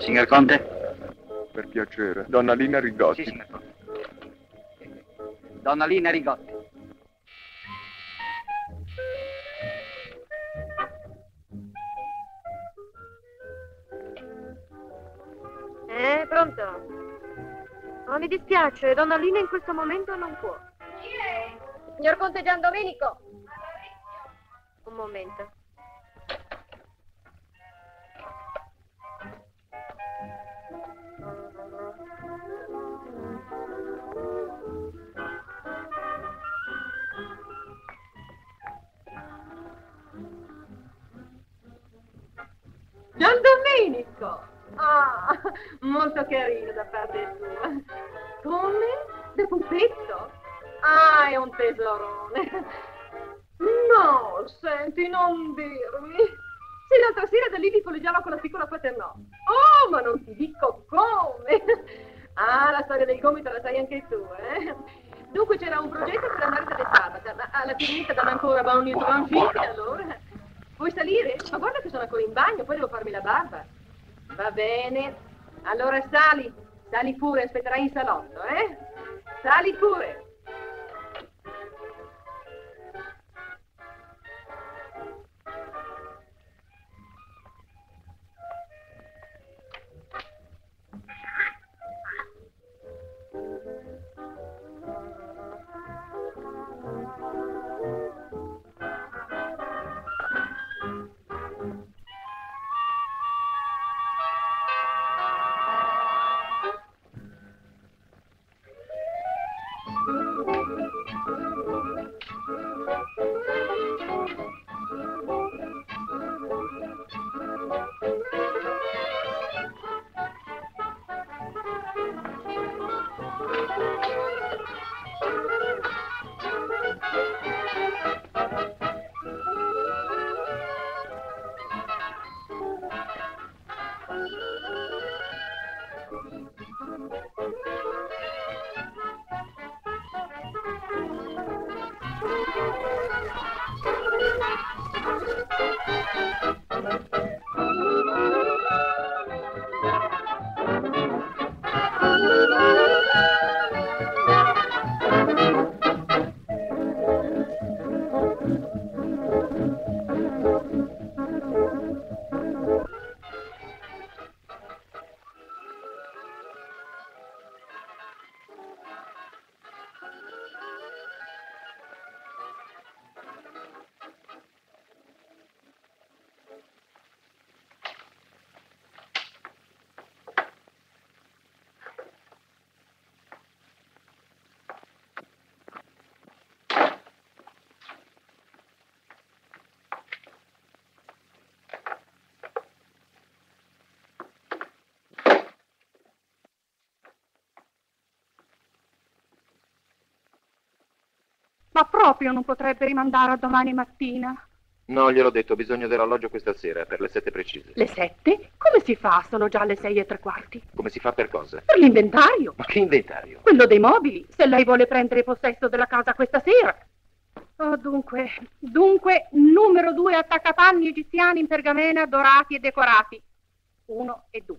Signor Conte? Per piacere, Donna Lina Rigotti. Sì, signor Conte. Donna Lina Rigotti. Pronto? Oh, mi dispiace, Donna Lina in questo momento non può. Chi è? Signor Conte Gian Domenico. Un momento. Gian Domenico! Ah, molto carino da parte sua. Come? Da pupetto? Ah, è un tesorone. No, senti, non dirmi. Sì, l'altra sera da lì ti collegava con la piccola Paternò. Oh, ma non ti dico come. Ah, la storia del gomito la sai anche tu, eh? Dunque c'era un progetto per andare dalle Sabata, ma alla Pirinita danno ancora Bauni e Tronfini, allora... Vuoi salire? Ma guarda che sono ancora in bagno, poi devo farmi la barba. Va bene. Allora sali. Sali pure, aspetterai in salotto, eh? Sali pure. Ma proprio non potrebbe rimandare a domani mattina? No, gliel'ho detto, ho bisogno dell'alloggio questa sera, per le 7 precise. Le 7? Come si fa? Sono già le 6:15. Come si fa per cosa? Per l'inventario. Ma che inventario? Quello dei mobili, se lei vuole prendere possesso della casa questa sera. Oh, dunque, numero 2 attaccapanni egiziani in pergamena dorati e decorati. 1 e 2.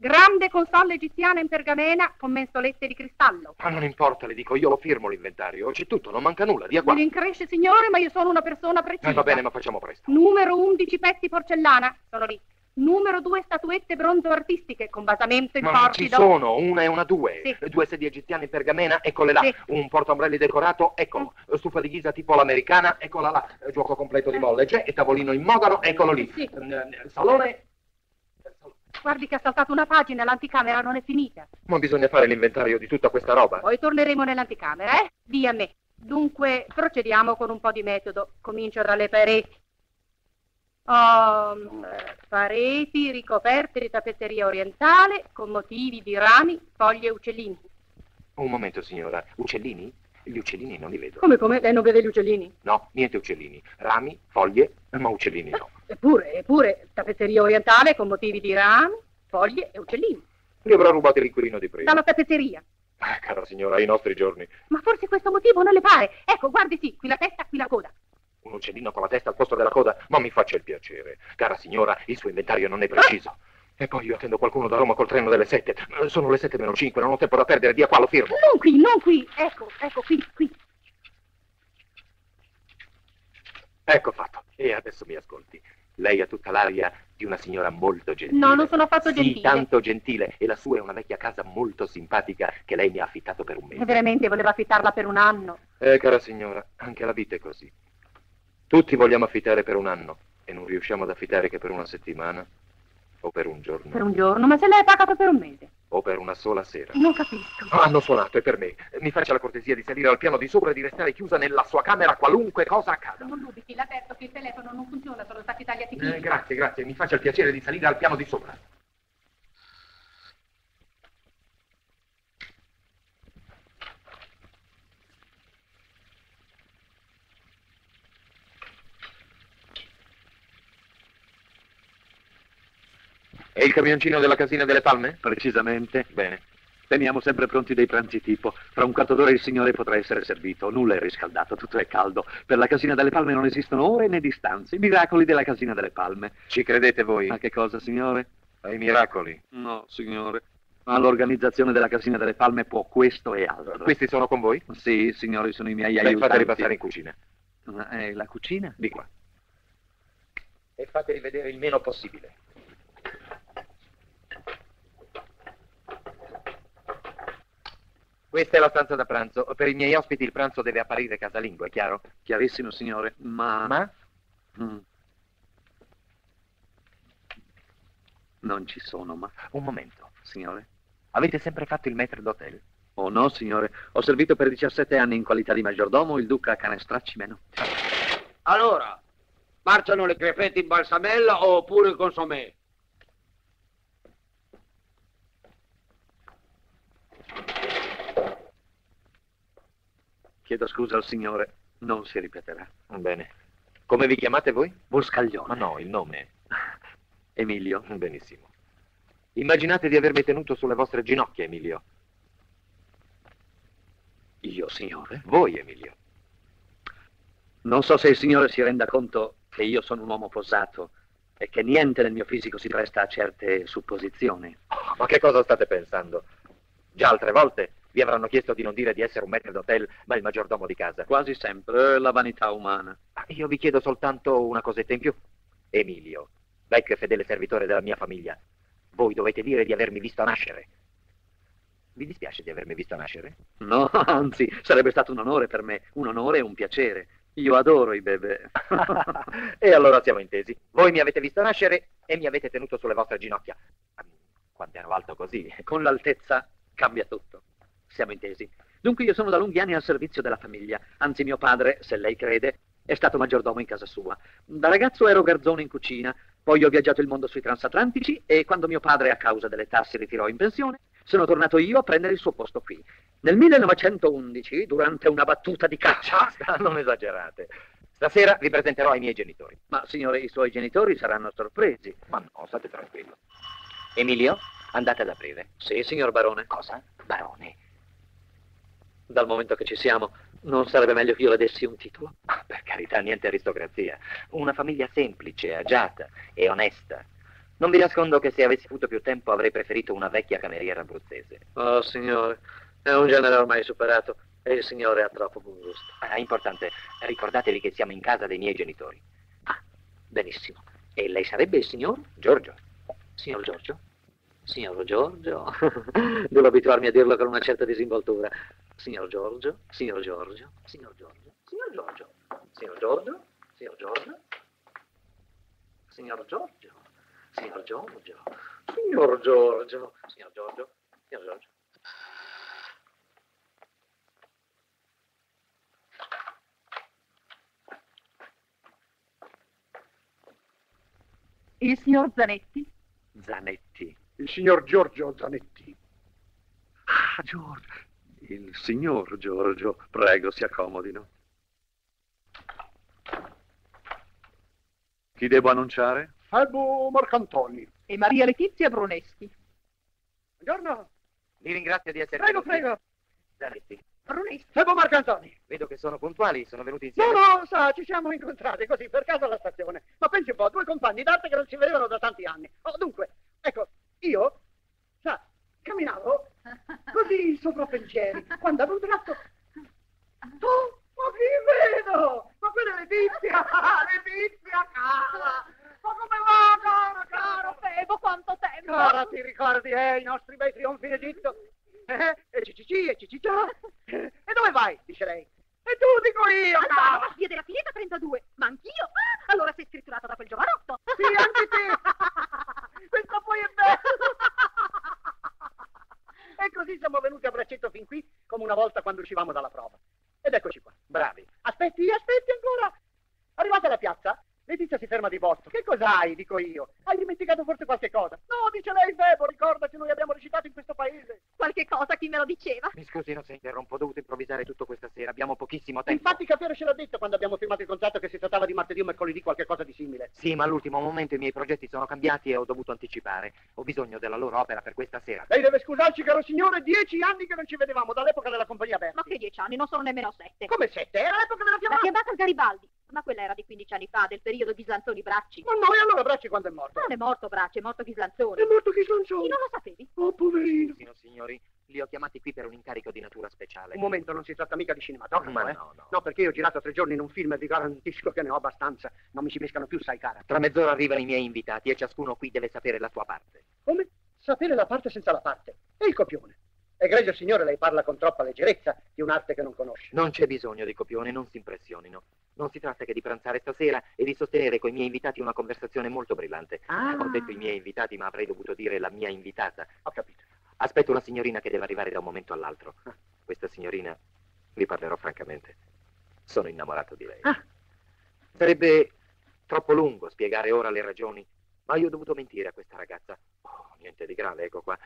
Grande console egiziana in pergamena con mensolette di cristallo. Ma non importa, le dico, io lo firmo l'inventario. C'è tutto, non manca nulla, via qua. Mi rincresce, signore, ma io sono una persona precisa. Va bene, ma facciamo presto. Numero 11 pezzi porcellana, sono lì. Numero 2 statuette bronzo artistiche con basamento in porfido. Ma ci sono, 1 e 2. Sì. 2 sedie egiziane in pergamena, eccole là. Sì. Un portaombrelli decorato, eccolo. Sì. Stufa di ghisa tipo l'americana, eccola là. Gioco completo di molle, c'è. E tavolino in mogano, eccolo lì. Sì. Salone... Guardi che ha saltato una pagina, l'anticamera non è finita. Ma bisogna fare l'inventario di tutta questa roba. Poi torneremo nell'anticamera, eh? Dì a me. Dunque, procediamo con un po' di metodo. Comincio dalle pareti. Pareti ricoperte di tappezzeria orientale con motivi di rami, foglie e uccellini. Un momento, signora. Uccellini? Gli uccellini non li vedo. Come? Lei non vede gli uccellini? No, niente uccellini. Rami, foglie, ma uccellini no. Eppure, tappezzeria orientale con motivi di rami, foglie e uccellini. Li avrà rubati il inquilino di prima. Dalla tappezzeria. Ah, cara signora, ai nostri giorni. Ma forse questo motivo non le pare. Ecco, guardi sì, qui la testa, qui la coda. Un uccellino con la testa al posto della coda? Ma mi faccia il piacere. Cara signora, il suo inventario non è preciso. E poi io attendo qualcuno da Roma col treno delle 7. Sono le 7 meno 5, non ho tempo da perdere, dia qua, lo firmo. Non qui, non qui. Ecco, ecco, qui, qui. Ecco fatto. E adesso mi ascolti. Lei ha tutta l'aria di una signora molto gentile. No, non sono affatto gentile. Sì, tanto gentile. E la sua è una vecchia casa molto simpatica che lei mi ha affittato per un mese. Veramente, voleva affittarla per un anno. Cara signora, anche la vita è così. Tutti vogliamo affittare per un anno e non riusciamo ad affittare che per una settimana. O per un giorno. Per un giorno, ma se lei è pagato per un mese. O per una sola sera. Non capisco. No, hanno suonato, è per me. Mi faccia la cortesia di salire al piano di sopra e di restare chiusa nella sua camera qualunque cosa accada. Non dubiti, l'avverto che il telefono non funziona, sono stati tagliati qui. Grazie, grazie, mi faccia il piacere di salire al piano di sopra. E il camioncino della Casina delle Palme? Precisamente. Bene. Teniamo sempre pronti dei pranzi tipo. Fra un quarto d'ora il signore potrà essere servito. Nulla è riscaldato, tutto è caldo. Per la Casina delle Palme non esistono ore né distanze. I miracoli della Casina delle Palme. Ci credete voi? A che cosa, signore? Ai miracoli. No, signore. Ma l'organizzazione della Casina delle Palme può questo e altro. Questi sono con voi? Sì, signori, sono i miei aiutanti. Beh, fate ripassare in cucina. La cucina? Di qua. E fateli vedere il meno possibile. Questa è la stanza da pranzo. Per i miei ospiti il pranzo deve apparire casalingo, è chiaro? Chiarissimo, signore, ma... Ma? Non ci sono, ma... Un momento, signore. Avete sempre fatto il maître d'hotel? Oh no, signore. Ho servito per 17 anni in qualità di maggiordomo il Duca Canestracci Menotti. Allora, marciano le crepette in balsamella oppure il consommé? Chiedo scusa al signore, non si ripeterà. Bene. Come vi chiamate voi? Buscaglione. Ma no, il nome. Emilio. Benissimo. Immaginate di avermi tenuto sulle vostre ginocchia, Emilio. Io, signore? Voi, Emilio. Non so se il signore si renda conto che io sono un uomo posato e che niente nel mio fisico si presta a certe supposizioni. Oh, ma che cosa state pensando? Già altre volte... Vi avranno chiesto di non dire di essere un maître d'hotel, ma il maggiordomo di casa. Quasi sempre, la vanità umana. Io vi chiedo soltanto una cosetta in più. Emilio, vecchio e fedele servitore della mia famiglia, voi dovete dire di avermi visto nascere. Vi dispiace di avermi visto nascere? No, anzi, sarebbe stato un onore per me, un onore e un piacere. Io adoro i bebè. E allora siamo intesi. Voi mi avete visto nascere e mi avete tenuto sulle vostre ginocchia. Quanto ero alto così. Con l'altezza cambia tutto. Siamo intesi. Dunque io sono da lunghi anni al servizio della famiglia. Anzi, mio padre, se lei crede, è stato maggiordomo in casa sua. Da ragazzo ero garzone in cucina, poi ho viaggiato il mondo sui transatlantici e quando mio padre a causa delle tasse ritirò in pensione, sono tornato io a prendere il suo posto qui. Nel 1911, durante una battuta di caccia... Non esagerate. Stasera vi presenterò i miei genitori. Ma signore, i suoi genitori saranno sorpresi. Ma no, state tranquillo. Emilio, andate ad aprire. Sì, signor Barone. Cosa? Barone. Dal momento che ci siamo, non sarebbe meglio che io le dessi un titolo? Ah, per carità, niente aristocrazia. Una famiglia semplice, agiata e onesta. Non vi nascondo che se avessi avuto più tempo avrei preferito una vecchia cameriera abruzzese. Oh, signore, è un genere ormai superato e il signore ha troppo buon gusto. Ah, importante, ricordatevi che siamo in casa dei miei genitori. Ah, benissimo. E lei sarebbe il signor Giorgio? Signor Giorgio? Signor Giorgio? Devo abituarmi a dirlo con una certa disinvoltura. Signor Giorgio, signor Giorgio, signor Giorgio, signor Giorgio, signor Giorgio, signor Giorgio, signor Giorgio, signor Giorgio, signor Giorgio, signor Giorgio, signor Giorgio. Il signor Zanetti? Zanetti. Il signor Giorgio Zanetti. Ah, Giorgio. Il signor Giorgio, prego, si accomodino. Chi devo annunciare? Fabio Marcantoni. E Maria Letizia Bruneschi. Buongiorno. Vi ringrazio di essere venuti. Prego, prego. Bruneschi. Fabio Marcantoni. Vedo che sono puntuali, sono venuti insieme. No, no, sa, ci siamo incontrati così, per caso alla stazione. Ma pensi un po', due compagni d'arte che non si vedevano da tanti anni. Oh, dunque, ecco... quando hanno tratto... Oh, ma chi vedo? Ma quella è Letizia! Letizia, cara! Ma come va, cara, cara? Bevo, quanto tempo! Cara, ti ricordi, i nostri bei trionfi in Egitto? E Cicicì, e Cicicà! E dove vai? Dice lei. E tu, dico io, cara! Via della Fineta 32, ma anch'io! Allora sei scritturato da quel giovanotto! Sì, anche te! Questo poi è bello! E così siamo venuti a braccetto fin qui, come una volta quando uscivamo dalla prova. Ed eccoci qua, bravi. Aspetti, aspetti ancora. Arrivata alla piazza, Letizia si ferma di botto. Che cos'hai? Dico io. Hai dimenticato forse qualche cosa? No, dice lei, Bebo, ricordaci, noi abbiamo recitato in questo paese. Qualche cosa, chi me lo diceva? Mi scusi, non si interrompo, ho dovuto improvvisare tutto questa sera, abbiamo pochissimo tempo. Infatti Cafiero ce l'ha detto quando abbiamo firmato il contratto che si trattava di martedì o mercoledì, qualche cosa di simile. Sì, ma all'ultimo momento i miei progetti sono cambiati e ho dovuto anticipare. Ho bisogno della loro opera per questa sera. Lei deve scusarci, caro signore, 10 anni che non ci vedevamo, dall'epoca della Compagnia Berti. Ma che 10 anni? Non sono nemmeno 7. Come 7? Era l'epoca della fiammata. La fiammata al Garibaldi. Ma quella era di 15 anni fa, del periodo Ghislanzoni Bracci. Ma no, e allora Bracci quando è morto? Non è morto Bracci, è morto Ghislanzoni. È morto Ghislanzoni? Sì, non lo sapevi? Oh, poverino. Sì, signori, li ho chiamati qui per un incarico di natura speciale. Un momento, non si tratta mica di cinematografo, ma no, no. No, perché io ho girato 3 giorni in un film e vi garantisco che ne ho abbastanza. Non mi ci pescano più, sai, cara. Tra mezz'ora arrivano i miei invitati e ciascuno qui deve sapere la sua parte. Come? Sapere la parte senza la parte? E il copione? Egregio signore, lei parla con troppa leggerezza di un'arte che non conosce. Non c'è bisogno di copione, non si impressionino. Non si tratta che di pranzare stasera e di sostenere con i miei invitati una conversazione molto brillante. Ah. Ho detto i miei invitati, ma avrei dovuto dire la mia invitata. Ho capito. Aspetto una signorina che deve arrivare da un momento all'altro. Ah. Questa signorina, vi parlerò francamente, sono innamorato di lei. Ah. Sarebbe troppo lungo spiegare ora le ragioni, ma io ho dovuto mentire a questa ragazza. Oh, niente di grave, ecco qua.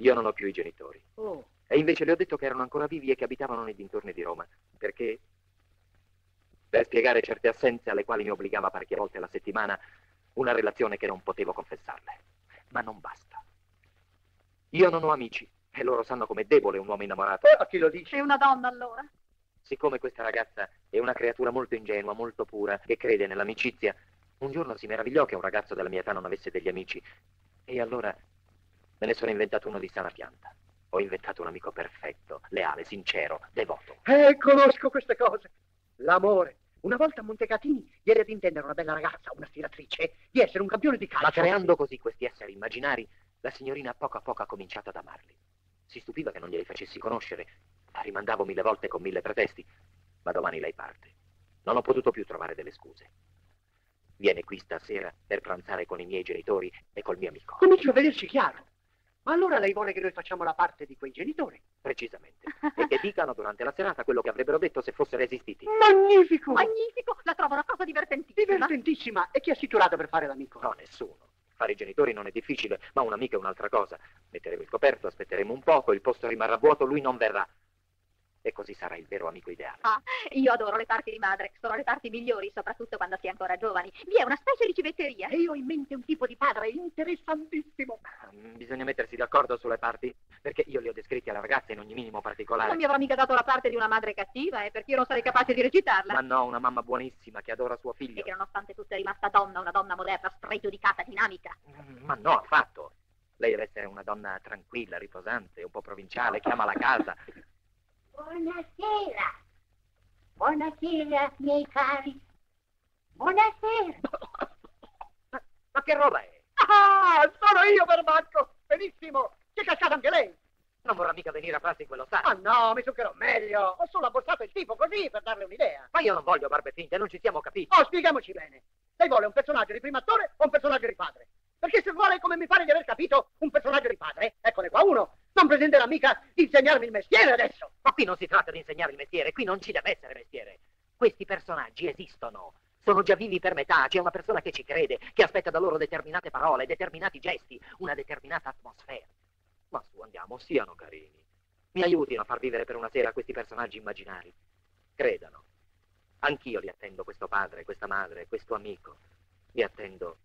Io non ho più i genitori. Oh. E invece le ho detto che erano ancora vivi e che abitavano nei dintorni di Roma. Perché? Per spiegare certe assenze alle quali mi obbligava parecchie volte alla settimana, una relazione che non potevo confessarle. Ma non basta. Io non ho amici e loro sanno com'è debole un uomo innamorato. Ma chi lo dice? È una donna allora? Siccome questa ragazza è una creatura molto ingenua, molto pura, che crede nell'amicizia, un giorno si meravigliò che un ragazzo della mia età non avesse degli amici. E allora... me ne sono inventato uno di sana pianta. Ho inventato un amico perfetto, leale, sincero, devoto. Conosco queste cose. L'amore. Una volta a Montecatini gli era di intendere una bella ragazza, una stiratrice, di essere un campione di calcio. Ma creando così questi esseri immaginari, la signorina poco a poco ha cominciato ad amarli. Si stupiva che non glieli facessi conoscere. La rimandavo 1000 volte con 1000 pretesti. Ma domani lei parte. Non ho potuto più trovare delle scuse. Viene qui stasera per pranzare con i miei genitori e col mio amico. Comincio a vederci chiaro. Ma allora lei vuole che noi facciamo la parte di quei genitori? Precisamente. E che dicano durante la serata quello che avrebbero detto se fossero esistiti. Magnifico! Magnifico! La trovo una cosa divertentissima. Divertentissima! E chi ha assicurato per fare l'amico? No, nessuno. Fare i genitori non è difficile, ma un amico è un'altra cosa. Metteremo il coperto, aspetteremo un poco, il posto rimarrà vuoto, lui non verrà. E così sarà il vero amico ideale. Ah, io adoro le parti di madre, sono le parti migliori, soprattutto quando si è ancora giovani. Vi è una specie di civetteria. E io ho in mente un tipo di padre interessantissimo. Bisogna mettersi d'accordo sulle parti, perché io li ho descritti alla ragazza in ogni minimo particolare. Non mi avrà mica dato la parte di una madre cattiva, perché io non sarei capace di recitarla. Ma no, una mamma buonissima che adora suo figlio. E che nonostante tutto è rimasta donna, una donna moderna, spregiudicata, dinamica. Ma no, affatto. Lei deve essere una donna tranquilla, riposante, un po' provinciale, che ama la casa. Buonasera, buonasera miei cari, buonasera. Ma che roba è? Ah, sono io Perbacco, benissimo, c'è cascata anche lei. Non vorrà mica venire a farsi in quello stato. Ah no, mi succherò meglio, ho solo abbozzato il tipo così per darle un'idea. Ma io non voglio barbe finte, non ci siamo capiti. Oh, spieghiamoci bene, lei vuole un personaggio di primo attore o un personaggio di padre? Perché se vuole, come mi pare di aver capito, un personaggio di padre, eccone qua uno, non pretenderà mica di insegnarmi il mestiere adesso. Ma qui non si tratta di insegnare il mestiere, qui non ci deve essere mestiere. Questi personaggi esistono, sono già vivi per metà, c'è una persona che ci crede, che aspetta da loro determinate parole, determinati gesti, una determinata atmosfera. Ma su, andiamo, siano carini. Mi aiutino a far vivere per una sera questi personaggi immaginari. Credano. Anch'io li attendo, questo padre, questa madre, questo amico. Li attendo...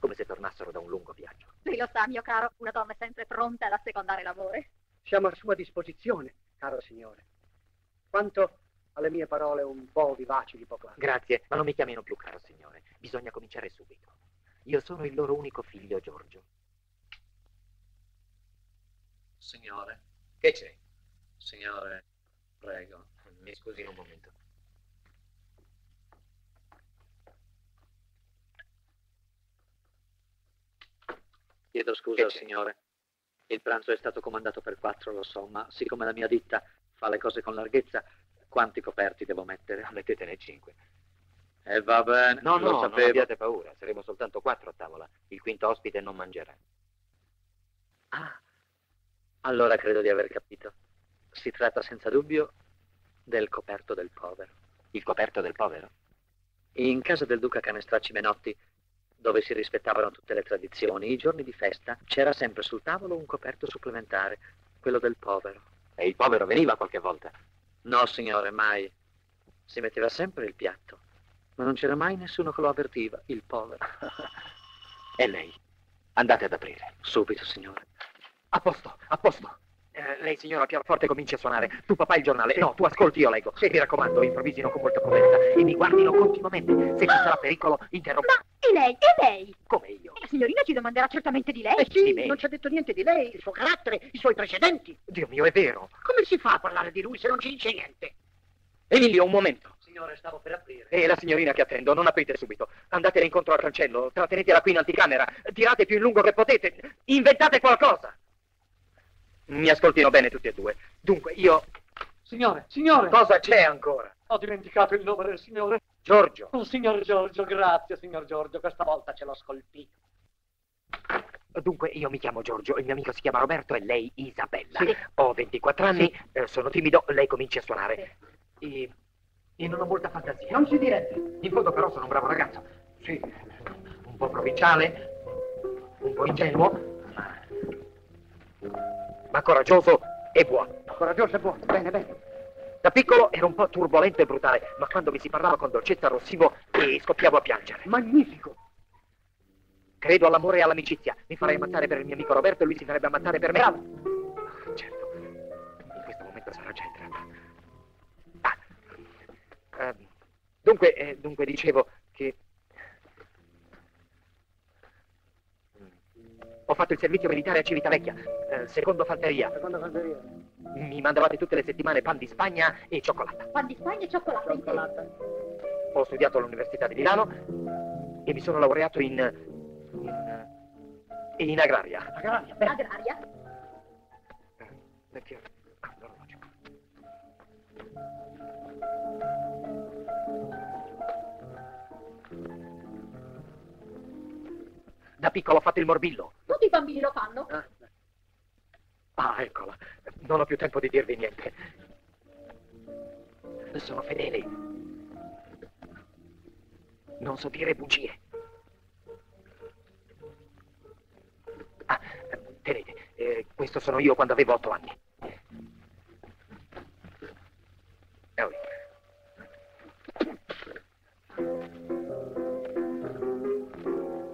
come se tornassero da un lungo viaggio. Lei lo sa, mio caro, una donna è sempre pronta ad assecondare l'amore. Siamo a sua disposizione, caro signore. Quanto alle mie parole un po' vivaci di poco anno. Grazie, ma non mi chiamino più, caro signore. Bisogna cominciare subito. Io sono il loro unico figlio, Giorgio. Signore. Che c'è? Signore, prego. Mi scusi un momento. Chiedo scusa, signore. Il pranzo è stato comandato per 4, lo so, ma siccome la mia ditta fa le cose con larghezza, quanti coperti devo mettere? Mettetene 5. E va bene, no, lo sapevo. Non abbiate paura, saremo soltanto 4 a tavola. Il quinto ospite non mangerà. Ah, allora credo di aver capito. Si tratta senza dubbio del coperto del povero. Il coperto del povero? In casa del Duca Canestracci Menotti, dove si rispettavano tutte le tradizioni, i giorni di festa c'era sempre sul tavolo un coperto supplementare, quello del povero. E il povero veniva qualche volta? No, signore, mai. Si metteva sempre il piatto, ma non c'era mai nessuno che lo avvertiva, il povero. E lei? Andate ad aprire. Subito, signore. A posto, a posto. Lei, signora, pianoforte comincia a suonare. Tu, papà, il giornale. No, tu ascolti, io leggo. Mi raccomando, improvvisino con molta prudenza e mi guardino continuamente. Se ci sarà pericolo, interrompo. Ma, e lei? Come io? La signorina ci domanderà certamente di lei. Sì, non ci ha detto niente di lei, il suo carattere, i suoi precedenti. Dio mio, è vero. Come si fa a parlare di lui se non ci dice niente? Emilio, un momento. Signore, stavo per aprire. La signorina che attendo, non aprite subito. Andatele incontro al cancello, trattenetela qui in anticamera. Tirate più in lungo che potete. Inventate qualcosa. Mi ascoltino bene tutti e due. Dunque, io... Signore! Cosa c'è ancora? Ho dimenticato il nome del signore. Giorgio. Oh, signor Giorgio, grazie, signor Giorgio. Questa volta ce l'ho scolpito. Dunque, io mi chiamo Giorgio, il mio amico si chiama Roberto e lei Isabella. Sì. Ho 24 anni, sono timido, lei comincia a suonare. Sì. E non ho molta fantasia. Non si direbbe. In fondo però sono un bravo ragazzo. Sì, un po' provinciale, un po' ingenuo, ma coraggioso e buono. Coraggioso e buono, bene, bene. Da piccolo ero un po' turbolento e brutale, ma quando mi si parlava con dolcezza arrossivo e scoppiavo a piangere. Magnifico! Credo all'amore e all'amicizia. Mi farei ammazzare per il mio amico Roberto e lui si farebbe ammazzare per me. Bravo! Ah, certo, in questo momento sarà già entrata. Ah. Dunque dicevo che... Ho fatto il servizio militare a Civitavecchia, secondo fanteria. Mi mandavate tutte le settimane pan di Spagna e cioccolata. Pan di Spagna e cioccolata. Ho studiato all'Università di Milano e mi sono laureato in agraria. Agraria? Beh. Agraria? Perché? Ah, l'orologio. Da piccolo ho fatto il morbillo. Tutti i bambini lo fanno. Ah, eccola. Non ho più tempo di dirvi niente. Sono fedele. Non so dire bugie. Ah, tenete. Questo sono io quando avevo 8 anni.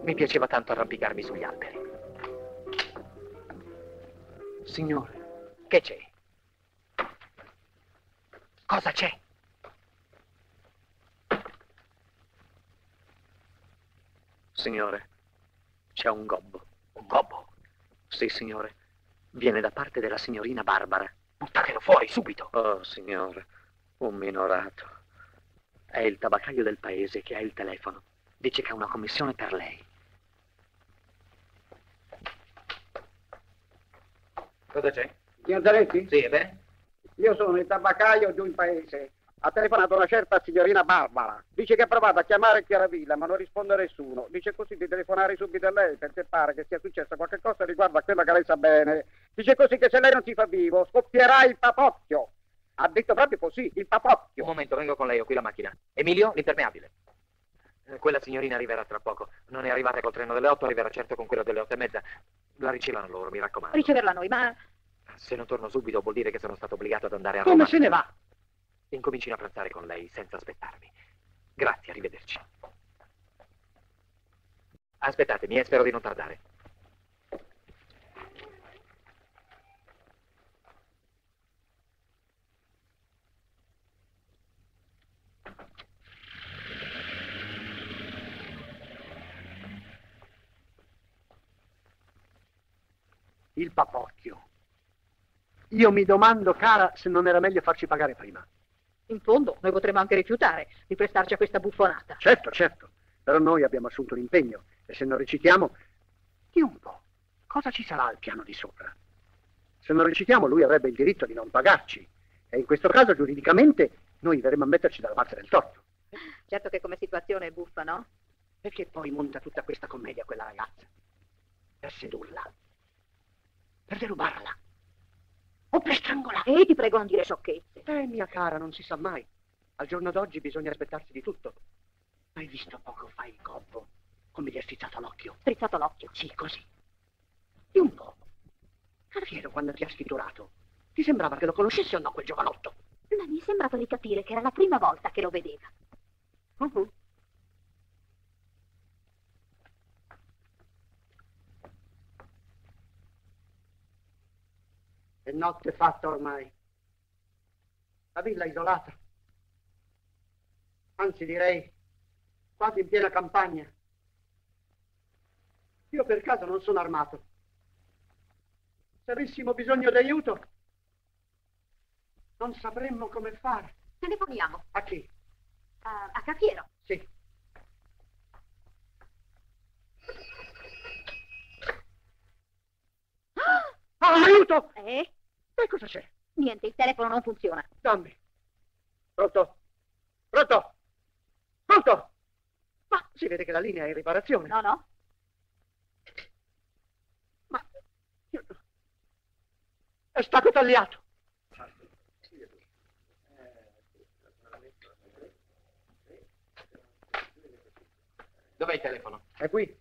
Mi piaceva tanto arrampicarmi sugli alberi. Signore. Che c'è? Cosa c'è? Signore, c'è un gobbo. Un gobbo? Sì, signore. Viene da parte della signorina Barbara. Buttatelo fuori, subito! Oh, signore, un minorato. È il tabaccaio del paese che ha il telefono. Dice che ha una commissione per lei. Cosa c'è? Signor Zanetti? Sì, beh. Io sono il tabaccaio di un paese. Ha telefonato una certa signorina Barbara. Dice che ha provato a chiamare Chiaravilla, ma non risponde nessuno. Dice così di telefonare subito a lei, perché pare che sia successa qualche cosa riguardo a quella che lei sa bene. Dice così che se lei non si fa vivo, scoppierà il papocchio. Ha detto proprio così, il papocchio. Un momento, vengo con lei, ho qui la macchina. Emilio, l'impermeabile. Quella signorina arriverà tra poco. Non è arrivata col treno delle 8, arriverà certo con quello delle 8:30. La ricevano loro, mi raccomando. Riceverla noi, ma... Se non torno subito vuol dire che sono stato obbligato ad andare a Roma. Come se ne va? Incomincino a pranzare con lei, senza aspettarmi. Grazie, arrivederci. Aspettatemi, spero di non tardare. Il papocchio. Io mi domando, cara, se non era meglio farci pagare prima. In fondo, noi potremmo anche rifiutare di prestarci a questa buffonata. Certo, certo. Però noi abbiamo assunto l'impegno e se non recitiamo... Di un po', cosa ci sarà al piano di sopra? Se non recitiamo, lui avrebbe il diritto di non pagarci. E in questo caso, giuridicamente, noi verremo a metterci dalla parte del torto. Certo che come situazione è buffa, no? Perché poi monta tutta questa commedia quella ragazza? Per sedurla? Per derubarla? O per strangolarla? E ti prego non dire sciocchezze. Mia cara, non si sa mai. Al giorno d'oggi bisogna aspettarsi di tutto. Hai visto poco fa il corpo? Come gli ha strizzato l'occhio? Strizzato l'occhio? Sì, così. Di un po'. Carriero, quando ti ha sfigurato, ti sembrava che lo conoscesse o no quel giovanotto? Ma mi è sembrato di capire che era la prima volta che lo vedeva. È notte fatta ormai. La villa è isolata. Anzi, direi, quasi in piena campagna. Io per caso non sono armato. Se avessimo bisogno di aiuto, non sapremmo come fare. Telefoniamo. A chi? A Cafiero. Sì. Aiuto! E cosa c'è? Niente, il telefono non funziona. Dammi. Pronto? Pronto? Pronto? Ma si vede che la linea è in riparazione. No, no. Ma... Io... È stato tagliato. Dov'è il telefono? È qui.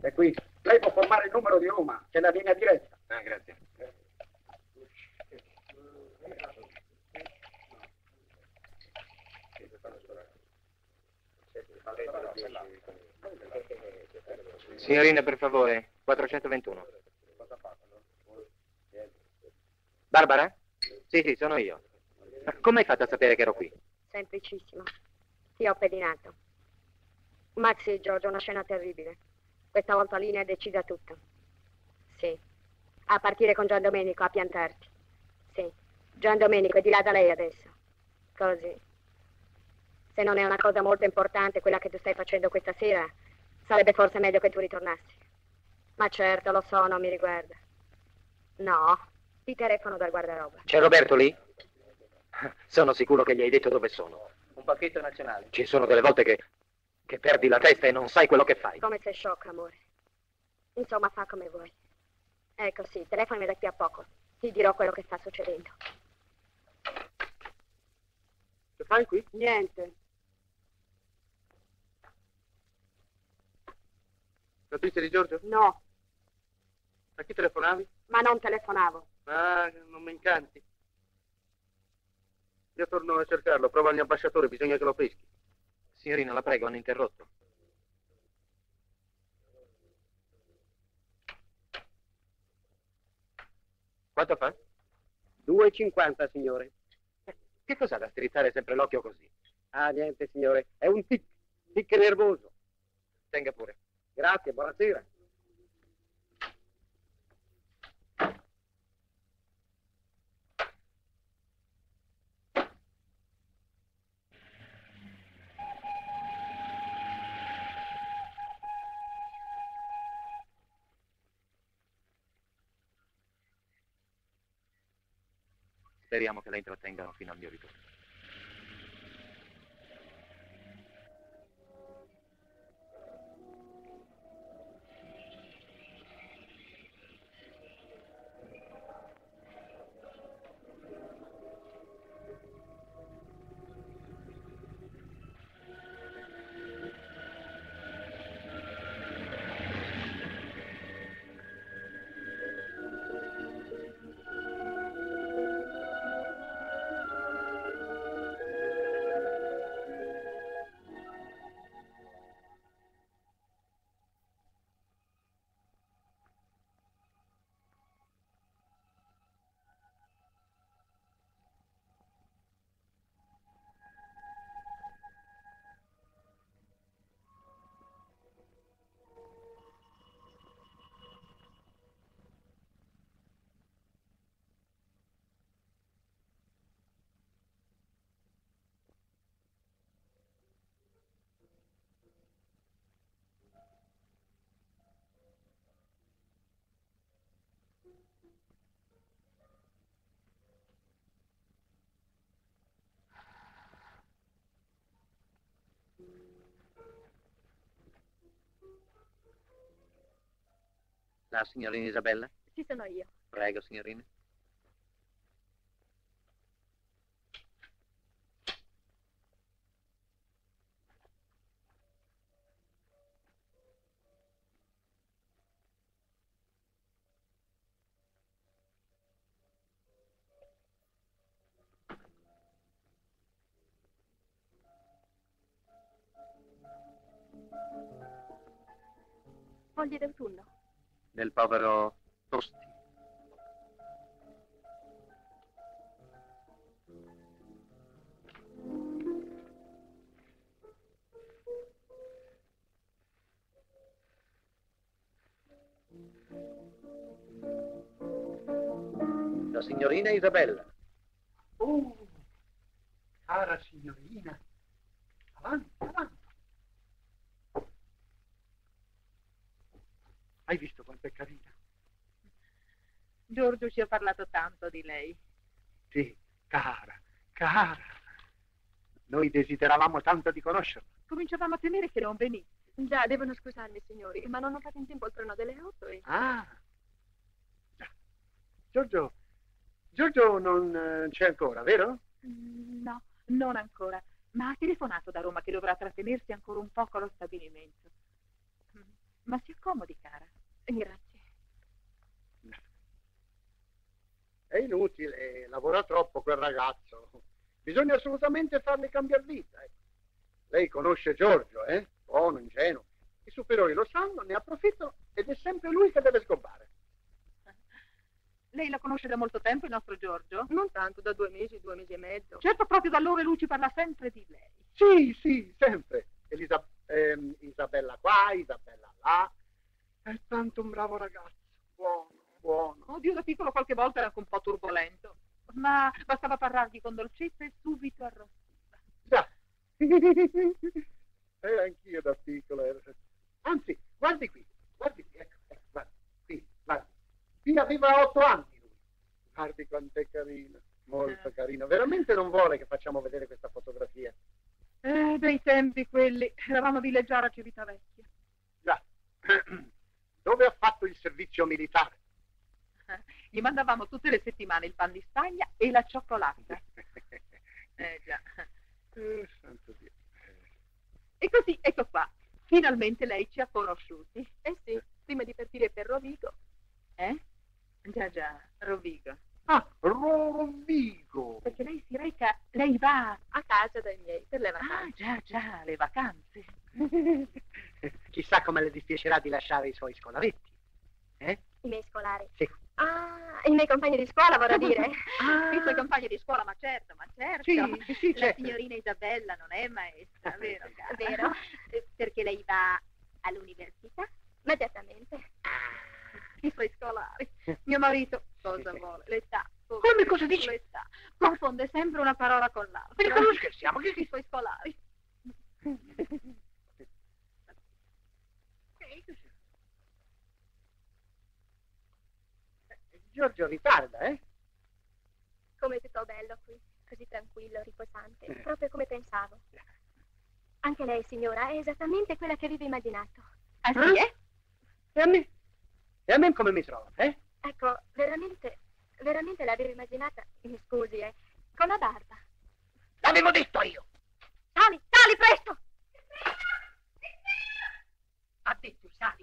È qui. Lei può formare il numero di Roma, c'è la linea diretta. Ah, grazie. Signorina, per favore, 421. Barbara? Sì, sono io. Ma come hai fatto a sapere che ero qui? Semplicissimo. Ti ho pedinato. Max e Giorgio, una scena terribile. Questa volta Linea decida tutto. Sì. A partire con Gian Domenico, a piantarti. Sì. Gian Domenico è di là da lei adesso. Così. Se non è una cosa molto importante quella che tu stai facendo questa sera, sarebbe forse meglio che tu ritornassi. Ma certo, lo so, non mi riguarda. No, ti telefono dal guardaroba. C'è Roberto lì? Sono sicuro che gli hai detto dove sono. Un pacchetto nazionale. Ci sono delle volte che perdi la testa e non sai quello che fai. Come sei sciocco, amore. Insomma, fa come vuoi. Ecco, sì, telefonami da qui a poco. Ti dirò quello che sta succedendo. Che fai qui? Niente. Notizie di Giorgio? No. A chi telefonavi? Ma non telefonavo. Ah, non mi incanti. Io torno a cercarlo, prova agli ambasciatori, bisogna che lo peschi. Signorina, la prego, hanno interrotto. Quanto fa? 2,50, signore. Che cos'ha da strizzare sempre l'occhio così? Ah, niente, signore, è un tic nervoso. Tenga pure. Grazie, buonasera. Speriamo che la intrattengano fino al mio ritorno. La signorina Isabella? Sì, sono io. Prego, signorina. Foglie d'autunno. Del povero Tosti. La signorina Isabella. Oh, cara signorina. Avanti, avanti. Hai visto quanto è carina? Giorgio ci ha parlato tanto di lei. Sì, cara, cara. Noi desideravamo tanto di conoscerla. Cominciavamo a temere che non venisse. Già, devono scusarmi, signori, ma non ho fatto in tempo al treno delle 8 e... Ah, già. Giorgio non c'è ancora, vero? No, non ancora. Ma ha telefonato da Roma che dovrà trattenersi ancora un poco allo stabilimento. Ma si accomodi, cara. Grazie. È inutile, lavora troppo quel ragazzo. Bisogna assolutamente farli cambiare vita. Lei conosce Giorgio, eh? Buono, ingenuo. I superiori lo sanno, ne approfittano ed è sempre lui che deve sgobbare. Lei la conosce da molto tempo, il nostro Giorgio? Non tanto, da 2 mesi, 2 mesi e mezzo. Certo, proprio da allora lui ci parla sempre di lei. Sì, sì, sempre. Isabella qua, Isabella là. È tanto un bravo ragazzo, buono, buono. Oddio, da piccolo qualche volta era anche un po' turbolento, ma bastava parlargli con dolcezza e subito arrossiva. Già, anch'io da piccolo ero. Anzi, guardi qui, ecco, guardi, qui, guardi. Qui aveva 8 anni lui. Guardi quant'è carino, molto carino. Veramente non vuole che facciamo vedere questa fotografia. Bei tempi quelli, eravamo villeggiare a Civitavecchia. Già, dove ha fatto il servizio militare? Gli mandavamo tutte le settimane il pan di Spagna e la cioccolata. Già. Santo Dio. E così, ecco qua, finalmente lei ci ha conosciuti. Eh sì, prima di partire per Rovigo. Eh? Già, già, Rovigo. Ah, Rovigo! Perché lei si reca, lei va a casa dai miei per le vacanze. Ah, già, già, le vacanze. Chissà come le dispiacerà di lasciare i suoi scolaretti. Eh? I miei scolari? Sì. Ah, i miei compagni di scuola, vorrei dire. Ah. I suoi compagni di scuola, ma certo, ma certo. Sì, sì, certo. La signorina Isabella non è maestra, vero? Vero, perché lei va all'università? Immediatamente. Ah. I suoi scolari. Mio marito, cosa vuole? L'età. Come cosa dice? L'età. Confonde sempre una parola con l'altra. Perché non scherziamo? Che i suoi scolari. Giorgio ritarda, eh? Come tutto bello qui, così tranquillo, riposante, proprio come pensavo. Anche lei, signora, è esattamente quella che avevo immaginato. Ah, sì, eh? E a me come mi trovo, eh? Ecco, veramente l'avevo immaginata, mi scusi, con la barba. L'avevo detto io! Sali, presto! Ha detto sali.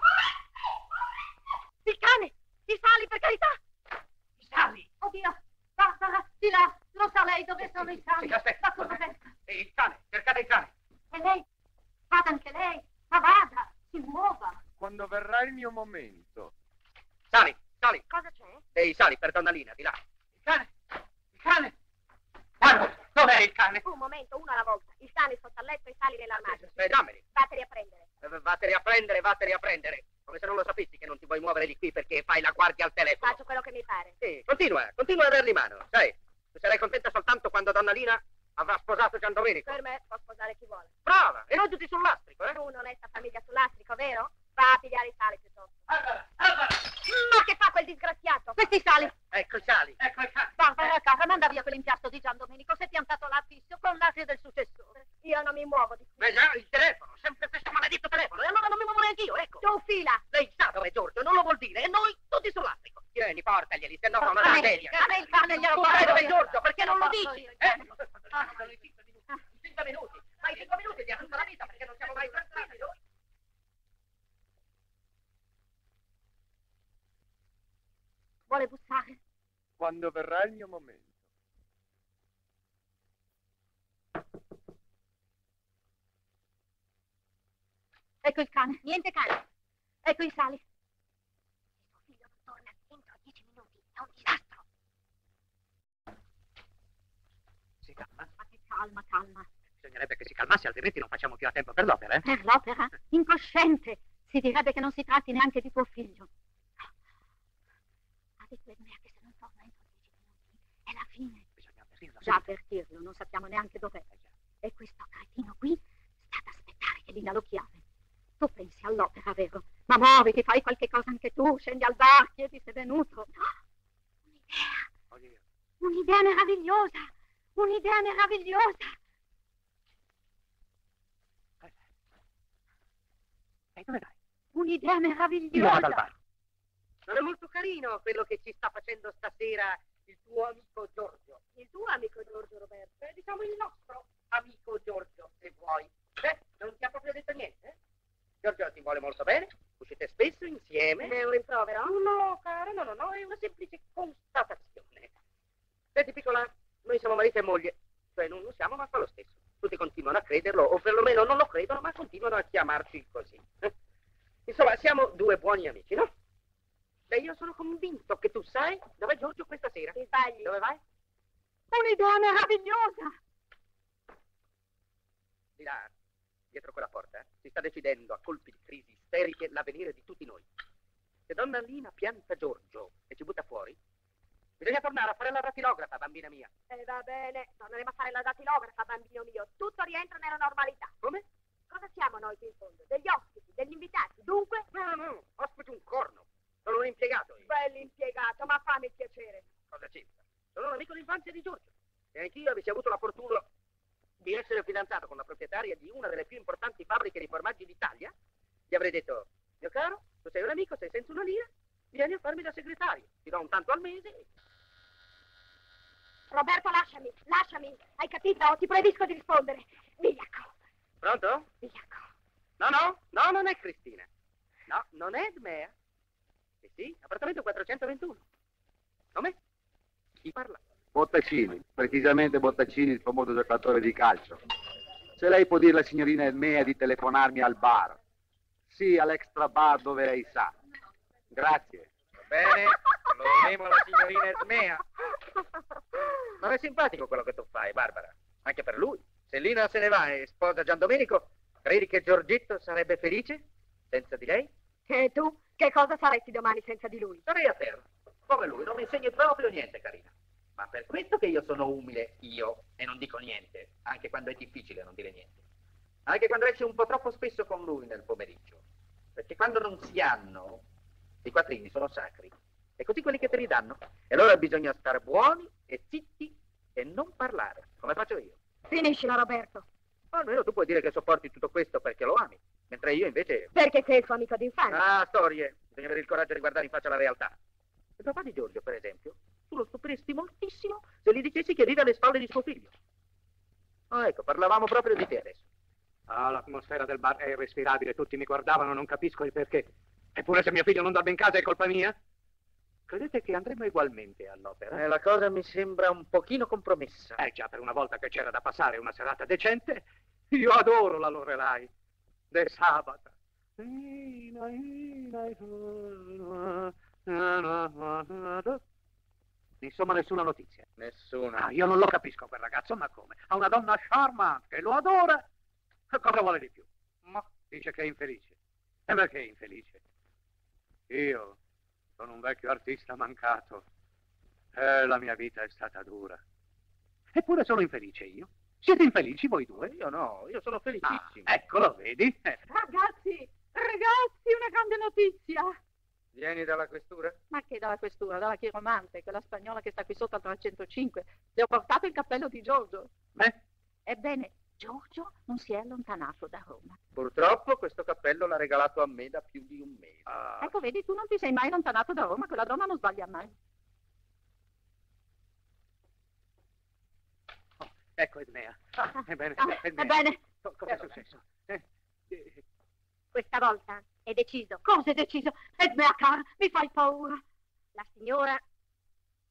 Il cane! I sali, per carità! I sali! Oddio, Barbara, di là, lo sa lei dove sono i sali. Aspetta, e il cane, cercate il cane. E lei, vada anche lei, ma vada, si muova. Quando verrà il mio momento. Sali. Cosa c'è? Sali per Donna Lina, di là. Il cane. Guarda, dov'è il cane? Un momento, uno alla volta. Il cane sotto al letto e i sali nell'armadio. Dammeli. Vattene a prendere. Come se non lo sapessi che non ti vuoi muovere di qui perché fai la guardia al telefono. Faccio quello che mi pare. Sì, continua a dargli mano. Sai, tu sarai contenta soltanto quando Donna Lina avrà sposato Gian Domenico. Per me può sposare chi vuole. Brava, e non giudici sul lastrico, eh? Tu non è sta famiglia sul lastrico, vero? Va a pigliare i sali piuttosto. Barbara! Ma che fa quel disgraziato? Questi sali! Ecco i sali! Ecco i sali! Barbara, cara, manda via quell'impiasto di Gian Domenico, si è piantato là fisso con l'asio del successore. Io non mi muovo di qui. Beh, già, il telefono, sempre questo maledetto telefono, e allora non mi muovo anch'io, ecco. Tu fila. Lei sa dove Giorgio, non lo vuol dire, e noi tutti sull'Africo. Tieni, portaglieli, se no non la sveglia. Sai dove Giorgio, perché non lo dici? Sono 5 minuti, ma i 5 minuti abbiamo tutta la vita, perché non siamo mai tranquilli noi. Vuole bussare? Quando verrà il mio momento. Ecco il cane, niente cane. Ecco i sali. Se tuo figlio non torna entro 10 minuti, è un disastro. Si calma? Ma che calma, calma. Bisognerebbe che si calmasse, altrimenti non facciamo più a tempo per l'opera, eh? Per l'opera? Incosciente. Si direbbe che non si tratti neanche di tuo figlio. Ha detto Edmea che se non torna entro 10 minuti è la fine. Bisogna avvertirlo. Già avvertirlo, non sappiamo neanche dov'è. E questo cretino qui sta ad aspettare che Lina lo chiami. Tu pensi all'opera, vero? Ma muoviti, fai qualche cosa anche tu, scendi al bar, chiedi se è venuto. No, un'idea! Un'idea meravigliosa! Un'idea meravigliosa! E dove vai? Un'idea meravigliosa! Dal bar. Non è molto carino quello che ci sta facendo stasera il tuo amico Giorgio. Il tuo amico Giorgio, Roberto? È, diciamo, il nostro amico Giorgio, se vuoi. Beh, non ti ha proprio detto niente, eh? Giorgio ti vuole molto bene, uscite spesso insieme. È un rimprovero? No, cara, no, è una semplice constatazione. Senti, piccola, noi siamo marito e moglie, cioè non lo siamo, ma fa lo stesso. Tutti continuano a crederlo, o perlomeno non lo credono, ma continuano a chiamarci così. Insomma, siamo due buoni amici, no? Beh, io sono convinto che tu sai dove è Giorgio questa sera. Ti sbagli. Dove vai? Un'idea meravigliosa! Di là. Dietro quella porta, si sta decidendo a colpi di crisi isteriche l'avvenire di tutti noi. Se Donna Lina pianta Giorgio e ci butta fuori, bisogna tornare a fare la datilografa, bambina mia. Va bene, torneremo a fare la datilografa, bambino mio. Tutto rientra nella normalità. Come? Cosa siamo noi qui in fondo? Degli ospiti, degli invitati, dunque? No, ospiti un corno. Sono un impiegato io. Bell'impiegato, ma fammi il piacere. Cosa c'entra? Sono un amico d'infanzia di Giorgio. E anch'io avessi avuto la fortuna di essere fidanzato con la proprietaria di una delle più importanti fabbriche di formaggi d'Italia, gli avrei detto: mio caro, tu sei un amico, sei senza una lira, vieni a farmi da segretario, ti do un tanto al mese. Roberto, lasciami, hai capito? Ti proibisco di rispondere. Vigliacco. Pronto? Vigliacco. No, non è Cristina. No, non è Edmea. E sì, appartamento 421. Come? Chi parla? Bottaccini, precisamente Bottaccini, il famoso giocatore di calcio. Se lei può dire alla signorina Edmea di telefonarmi al bar. Sì, all'extra bar dove lei sa. Grazie. Va bene, lo diremo alla signorina Edmea. Non è simpatico quello che tu fai, Barbara. Anche per lui. Se Lina se ne va e sposa Gian Domenico, credi che Giorgetto sarebbe felice senza di lei? E tu? Che cosa saresti domani senza di lui? Sarei a terra. Come lui, non mi insegni proprio niente, carina. Ma per questo che io sono umile, io, e non dico niente, anche quando è difficile non dire niente. Anche quando esci un po' troppo spesso con lui nel pomeriggio. Perché quando non si hanno, i quattrini sono sacri. E così quelli che te li danno. E allora bisogna stare buoni e zitti e non parlare, come faccio io. Finiscila, Roberto. Ma almeno tu puoi dire che sopporti tutto questo perché lo ami, mentre io invece... Perché sei il suo amico d'infanzia. Ah, storie. Bisogna avere il coraggio di guardare in faccia la realtà. Il papà di Giorgio, per esempio... Tu lo stupiresti moltissimo se gli dicessi che vive alle spalle di suo figlio. Ah, ecco, parlavamo proprio di te adesso. Ah, l'atmosfera del bar è irrespirabile, tutti mi guardavano, non capisco il perché. Eppure se mio figlio non dorme in casa è colpa mia? Credete che andremo ugualmente all'opera? La cosa mi sembra un pochino compromessa. Già, per una volta che c'era da passare una serata decente, io adoro la Lorelai. De Sabata. Insomma, nessuna notizia. Nessuna. Ah, io non lo capisco quel ragazzo, ma come? Ha una donna charmante che lo adora. Cosa vuole di più? Ma dice che è infelice. E perché è infelice? Io sono un vecchio artista mancato. La mia vita è stata dura. Eppure sono infelice io. Siete infelici voi due? Io no, io sono felicissimo. Ah, eccolo, vedi? Ragazzi, una grande notizia. Vieni dalla questura? Ma che dalla questura? Dalla chiromante, quella spagnola che sta qui sotto al 305. Le ho portato il cappello di Giorgio. Beh? Ebbene, Giorgio non si è allontanato da Roma. Purtroppo questo cappello l'ha regalato a me da più di un mese. Ah. Ecco, vedi, tu non ti sei mai allontanato da Roma, quella donna non sbaglia mai. Oh, ecco Edmea. Ah. Ebbene, Edmea. Ebbene. Cosa è successo? Questa volta è deciso. Cosa è deciso? Edmea, cara, mi fai paura. La signora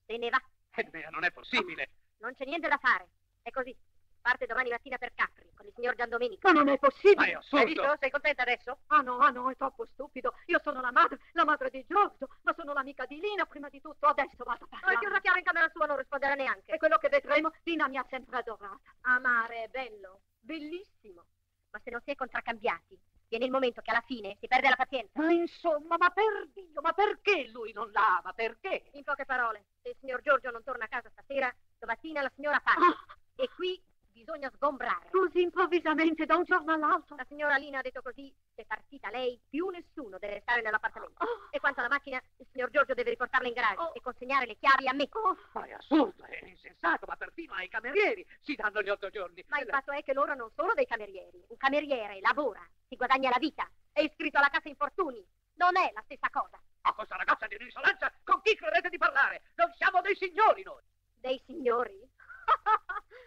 se ne va. Edmea, non è possibile. No, non c'è niente da fare. È così. Parte domani mattina per Capri con il signor Gian Domenico. Ma non è possibile. Ma è assurdo. Hai visto? Sei contenta adesso? Ah no, è troppo stupido. Io sono la madre di Giorgio, ma sono l'amica di Lina prima di tutto. Adesso vado a parlare. Ma chiusa chiara in camera sua, non risponderà neanche. E quello che vedremo, Lina mi ha sempre adorata. Amare è bello, bellissimo. Ma se non si è contraccambiati, viene il momento che alla fine si perde la pazienza. Ma insomma, ma per Dio, ma perché lui non la ama? Perché? In poche parole, se il signor Giorgio non torna a casa stasera, domattina la signora parte. E qui... bisogna sgombrare. Così improvvisamente, da un giorno all'altro. La signora Lina ha detto così, se partita lei, più nessuno deve restare nell'appartamento. Oh. E quanto alla macchina, il signor Giorgio deve riportarla in garage e consegnare le chiavi a me. Oh, ma è assurdo, è insensato, ma perfino ai camerieri si danno gli 8 giorni. Ma il fatto è che loro non sono dei camerieri. Un cameriere lavora, si guadagna la vita, è iscritto alla Cassa Infortuni. Non è la stessa cosa. Ma questa ragazza di un'insolenza, con chi credete di parlare? Non siamo dei signori noi. Dei signori?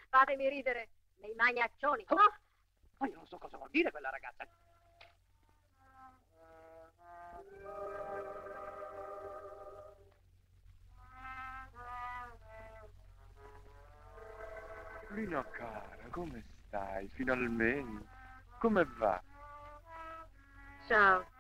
Fatemi ridere, dei magnaccioni. Oh, ma io non so cosa vuol dire quella ragazza. Lina cara, come stai? Finalmente. Come va? Ciao.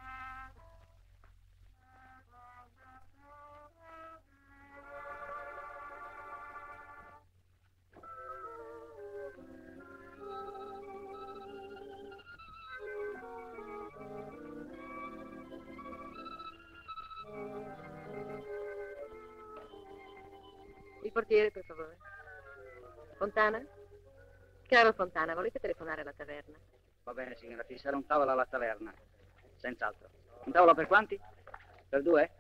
Portiere, per favore. Fontana? Caro Fontana, volete telefonare alla taverna? Va bene, signora, fissare un tavolo alla taverna. Senz'altro. Un tavolo per quanti? Per 2?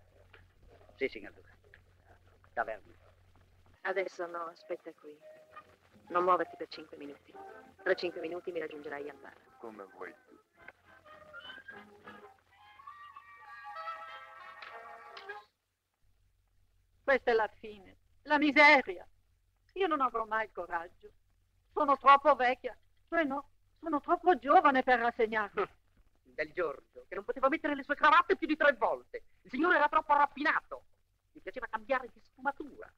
Sì, signor Duca. Taverna. Adesso no, aspetta qui. Non muoverti per 5 minuti. Tra 5 minuti mi raggiungerai al bar. Come vuoi tu. Questa è la fine. La miseria. Io non avrò mai il coraggio. Sono troppo vecchia. Cioè no, sono troppo giovane per rassegnarmi. Del Giorgio, che non poteva mettere le sue cravatte più di 3 volte. Il signore era troppo raffinato. Gli piaceva cambiare di sfumatura.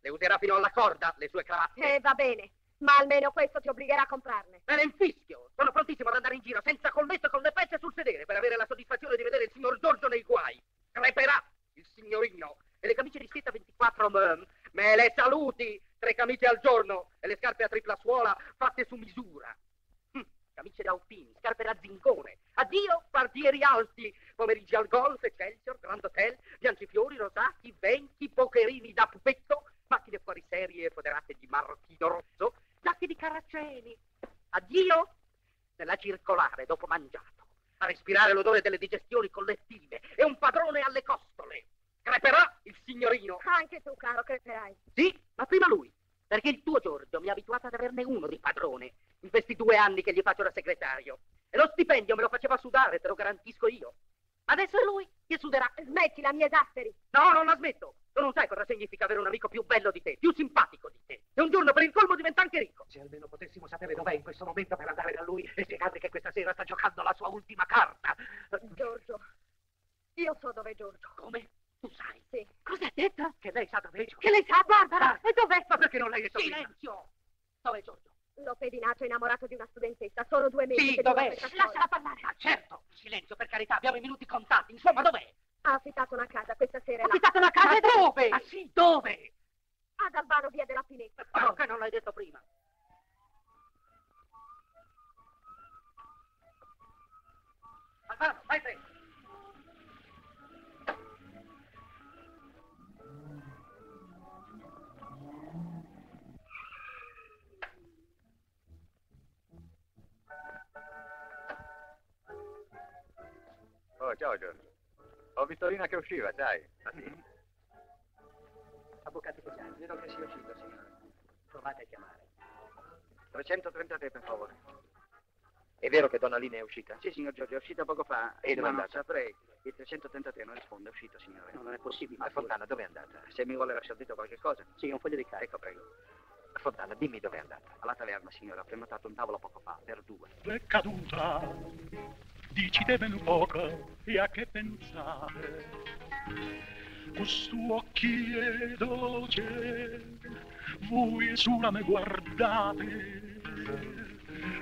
Le userà fino alla corda le sue cravatte. Va bene, ma almeno questo ti obbligherà a comprarne. Era il fischio. Sono prontissimo ad andare in giro senza colmetto con le pezze sul sedere per avere la soddisfazione di vedere il signor Giorgio nei guai. Creperà il signorino. E le camicie di seta 24 me le saluti, 3 camicie al giorno e le scarpe a tripla suola fatte su misura. Camicie da alpini, scarpe da zincone, addio quartieri alti, pomeriggi al golf, Eccelsior, Grand Hotel, bianchifiori, rosati, venti, pocherini da pupetto, macchine fuori serie foderate di marchino rosso, sacchi di caraceni, addio nella circolare dopo mangiato, a respirare l'odore delle digestioni collettive e un padrone alle costole. Creperà il signorino. Anche tu, caro, creperai. Sì, ma prima lui. Perché il tuo Giorgio mi ha abituato ad averne uno di padrone in questi 2 anni che gli faccio da segretario. E lo stipendio me lo faceva sudare, te lo garantisco io. Adesso è lui che suderà. Smettila, mi esasperi. No, non la smetto. Tu non sai cosa significa avere un amico più bello di te, più simpatico di te. E un giorno per il colmo diventa anche ricco. Se almeno potessimo sapere dov'è in questo momento per andare da lui e spiegargli che questa sera sta giocando la sua ultima carta. Giorgio, io so dov'è Giorgio. Come? Tu sai? Sì. Cosa ha detto? Che lei sa dov'è Giorgio. Che lei sa, Barbara? Ah. E dov'è? Ma perché non l'hai detto? Silenzio! Dov'è Giorgio? L'ho pedinato innamorato di una studentessa. Solo 2 mesi. Sì, dov'è? Lasciala parlare. Ma certo! Silenzio, per carità, abbiamo i minuti contati. Insomma, dov'è? Ha affittato una casa questa sera. Ha affittato una casa? Ma dove? Ah sì, dove? Ad Albano, via della Fineta. Ma perché non l'hai detto prima? Albano, vai presto. Oh, ciao Giorgio. Ho visto Lina che usciva, sai. Ah, sì? Avvocato Cosani, vedo che sia uscito, signore. Provate a chiamare. 333, per favore. È vero che Donna Lina è uscita? Sì, signor Giorgio, è uscita poco fa. E dove è andata? Saprei. Il 333 non risponde, è uscito, signore. No, non è possibile. A Fontana, dove è andata? Se mi vuole lasciar detto qualche cosa. Sì, un foglio di carta. Ecco, prego. A Fontana, dimmi dove è andata. Alla taverna, signora, ho prenotato un tavolo poco fa, per due. È caduta, dicite ben poco, e a che pensare? Questo occhio è dolce, voi sulla me guardate.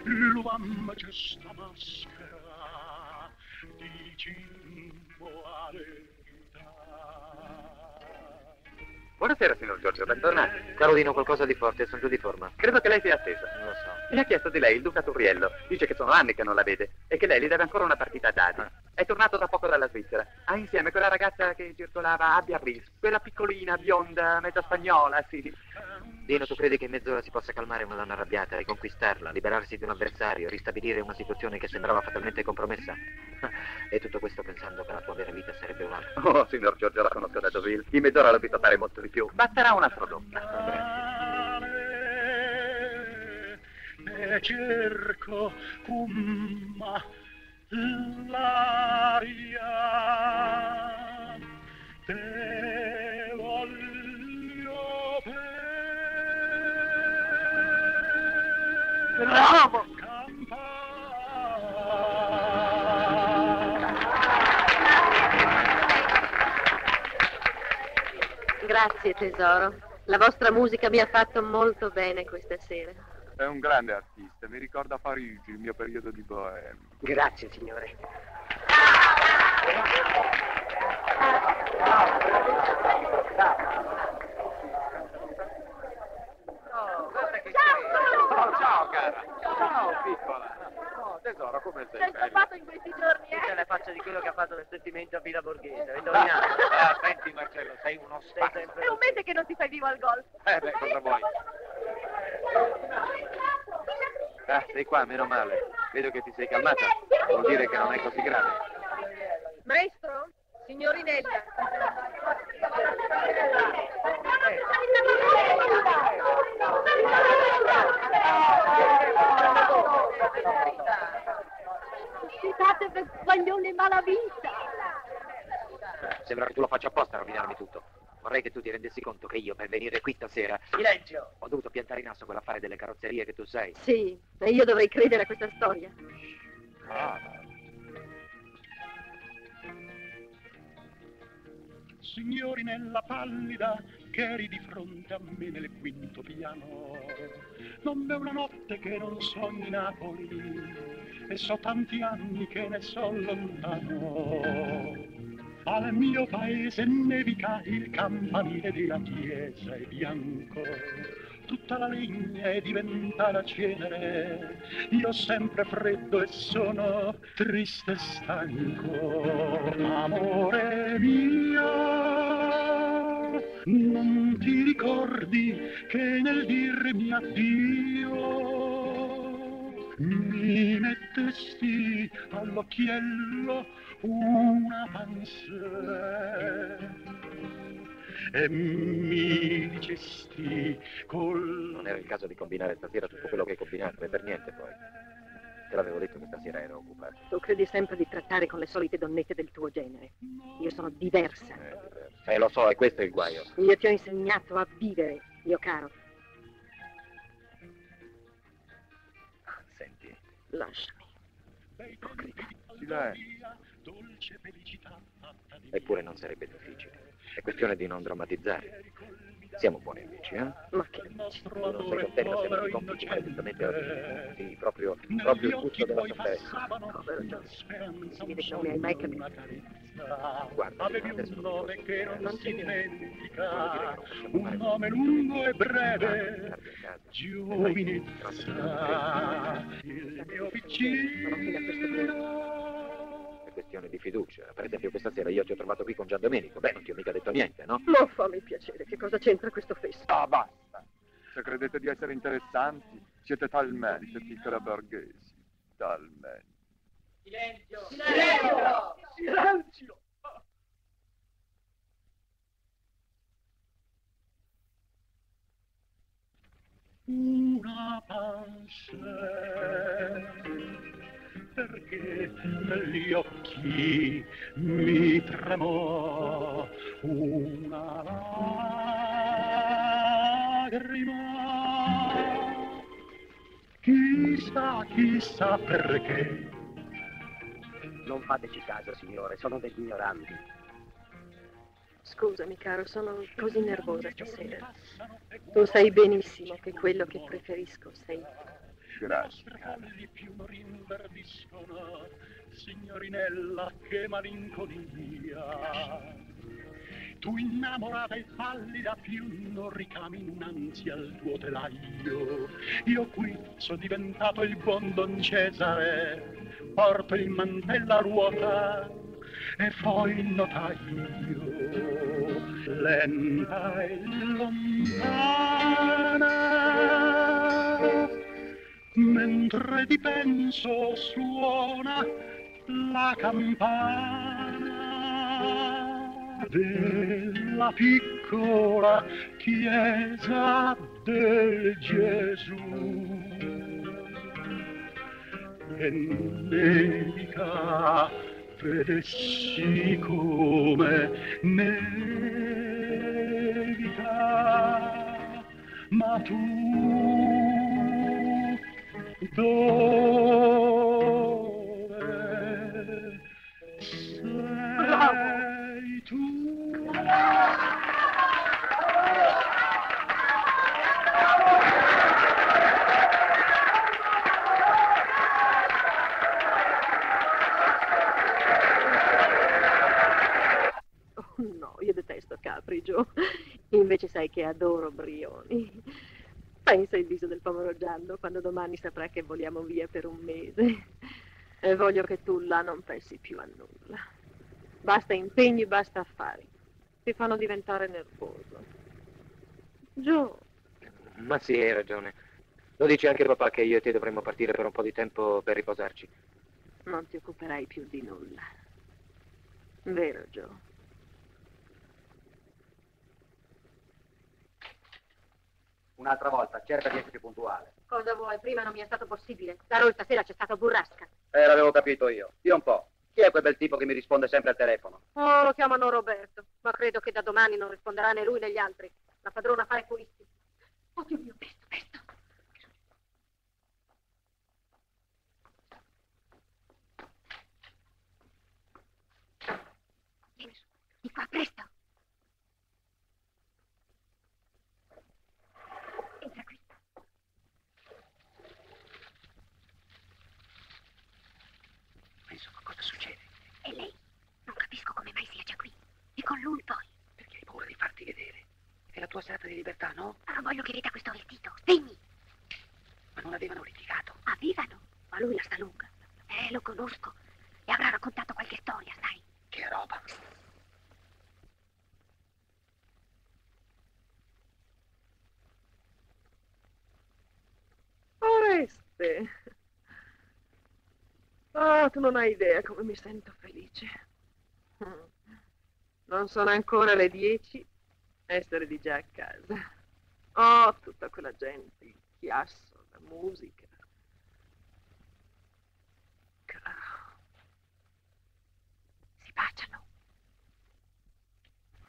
L'uomo c'è sta maschera di cimboale. Buonasera, signor Giorgio, bentornato. Carolino, qualcosa di forte, sono giù di forma. Credo che lei sia attesa. Non lo so. Le ha chiesto di lei il duca Turriello. Dice che sono anni che non la vede e che lei gli deve ancora una partita a dadi. È tornato da poco dalla Svizzera. Ha insieme quella ragazza che circolava a Biarritz, quella piccolina, bionda, mezza spagnola, sì. Dino, tu credi che in mezz'ora si possa calmare una donna arrabbiata, riconquistarla, liberarsi di un avversario, ristabilire una situazione che sembrava fatalmente compromessa? E tutto questo pensando che la tua vera vita sarebbe un'altra. Oh, signor Giorgio, la conosco da Deauville. In mezz'ora l'ho visto fare molto di più. Basterà un'altra donna. Ne cerco cumma l'aria, te voglio bene. Bravo! Grazie tesoro, la vostra musica mi ha fatto molto bene questa sera. È un grande artista, mi ricorda Parigi, il mio periodo di bohème. Grazie signore. Ciao cara, ciao piccola. Oh tesoro, come sei? Sei fatto in questi giorni, eh? Io le faccio di quello che ha fatto l'assettimento a Villa Borghese, hai indovinato? Senti Marcello, sei uno spazio. È un mese che non ti fai vivo al golf. Beh, cosa vuoi? Ah, sei qua, meno male. Vedo che ti sei calmata. Vuol dire che non è così grave. Maestro? Signorinella. Citate per sbaglione malavita. Sembra che tu lo faccia apposta a rovinarmi tutto. Vorrei che tu ti rendessi conto che io per venire qui stasera... Silenzio! Ho dovuto piantare in asso quell'affare delle carrozzerie che tu sai. Sì, ma io dovrei credere a questa storia. Ah. Signorinella pallida che eri di fronte a me nel quinto piano, non v'è una notte che non sogni Napoli e so tanti anni che ne so lontano. Al mio paese nevica, il campanile della chiesa è bianco, tutta la legna è diventata cenere, io sempre freddo e sono triste e stanco. Amore mio, non ti ricordi che nel dirmi addio mi mettesti all'occhiello una pansera e mi dicesti col... Non era il caso di combinare stasera tutto quello che hai combinato, e per niente poi. Te l'avevo detto che stasera ero occupato. Tu credi sempre di trattare con le solite donnette del tuo genere. Io sono diversa. Lo so, e questo è il guaio. Io ti ho insegnato a vivere, mio caro. Senti. Lasciami. Ipocrita. Sì, dai. Eppure non sarebbe difficile. È questione di non drammatizzare. Siamo buoni amici, eh? Ma che amici? Tu non sei contento, sembra di complici, esattamente oggi. Sì, proprio il gusto della tempesta. Povero Giorgio, vede che non mi hai mai capito. Guarda, adesso non ti posso non si dimentica, un nome lungo e breve, Giovinezza, il mio piccino. Questione di fiducia. Per esempio questa sera io ti ho trovato qui con Gian Domenico. Beh, non ti ho mica detto niente, no? Non fammi piacere, che cosa c'entra questo festo? Ah, basta. Se credete di essere interessanti, siete talmente piccola borghesi. Talmente. Silenzio! Silenzio! Silenzio! Una pancia perché negli occhi mi tremò una lacrima. Chissà, chissà perché. Non fateci caso, signore, sono degli ignoranti. Scusami, caro, sono così nervosa stasera. Tu sai benissimo che quello che preferisco sei tu. Grazie. Signorinella, che malinconia. Tu innamorata e pallida più non ricami in un'ansia al tuo telaio. Io qui sono diventato il buon Don Cesare, porto il mantello a ruota e poi il notaio. Lenta e lontana, mentre ti penso suona la campana della piccola chiesa del Gesù. E nevica vedessi come nevica, ma tu dove sei tu? Oh no, io detesto Capri, Gio. Invece sai che adoro Brioni. Pensa il viso del povero Giallo quando domani saprà che voliamo via per un mese. E voglio che tu là non pensi più a nulla. Basta impegni, basta affari. Ti fanno diventare nervoso. Gio. Ma sì, hai ragione. Lo dice anche papà che io e te dovremmo partire per un po' di tempo per riposarci. Non ti occuperai più di nulla. Vero, Gio? Un'altra volta, cerca di essere più puntuale. Cosa vuoi? Prima non mi è stato possibile. Da Rol stasera c'è stato burrasca. L'avevo capito io. Dio un po'. Chi è quel bel tipo che mi risponde sempre al telefono? Oh, lo chiamano Roberto. Ma credo che da domani non risponderà né lui né gli altri. La padrona fa i pulisti. Oh, Dio mio, presto. Vieni su, di qua, presto. Con lui poi. Perché hai paura di farti vedere? È la tua serata di libertà, no? Ma non voglio che veda questo vestito, spegni! Ma non avevano litigato? Avevano, ma lui la sta lunga. Lo conosco. E avrà raccontato qualche storia, sai? Che roba! Oreste! Ah, tu non hai idea come mi sento felice. Non sono ancora le 10, essere di già a casa. Oh, tutta quella gente, il chiasso, la musica. Caro. Si baciano.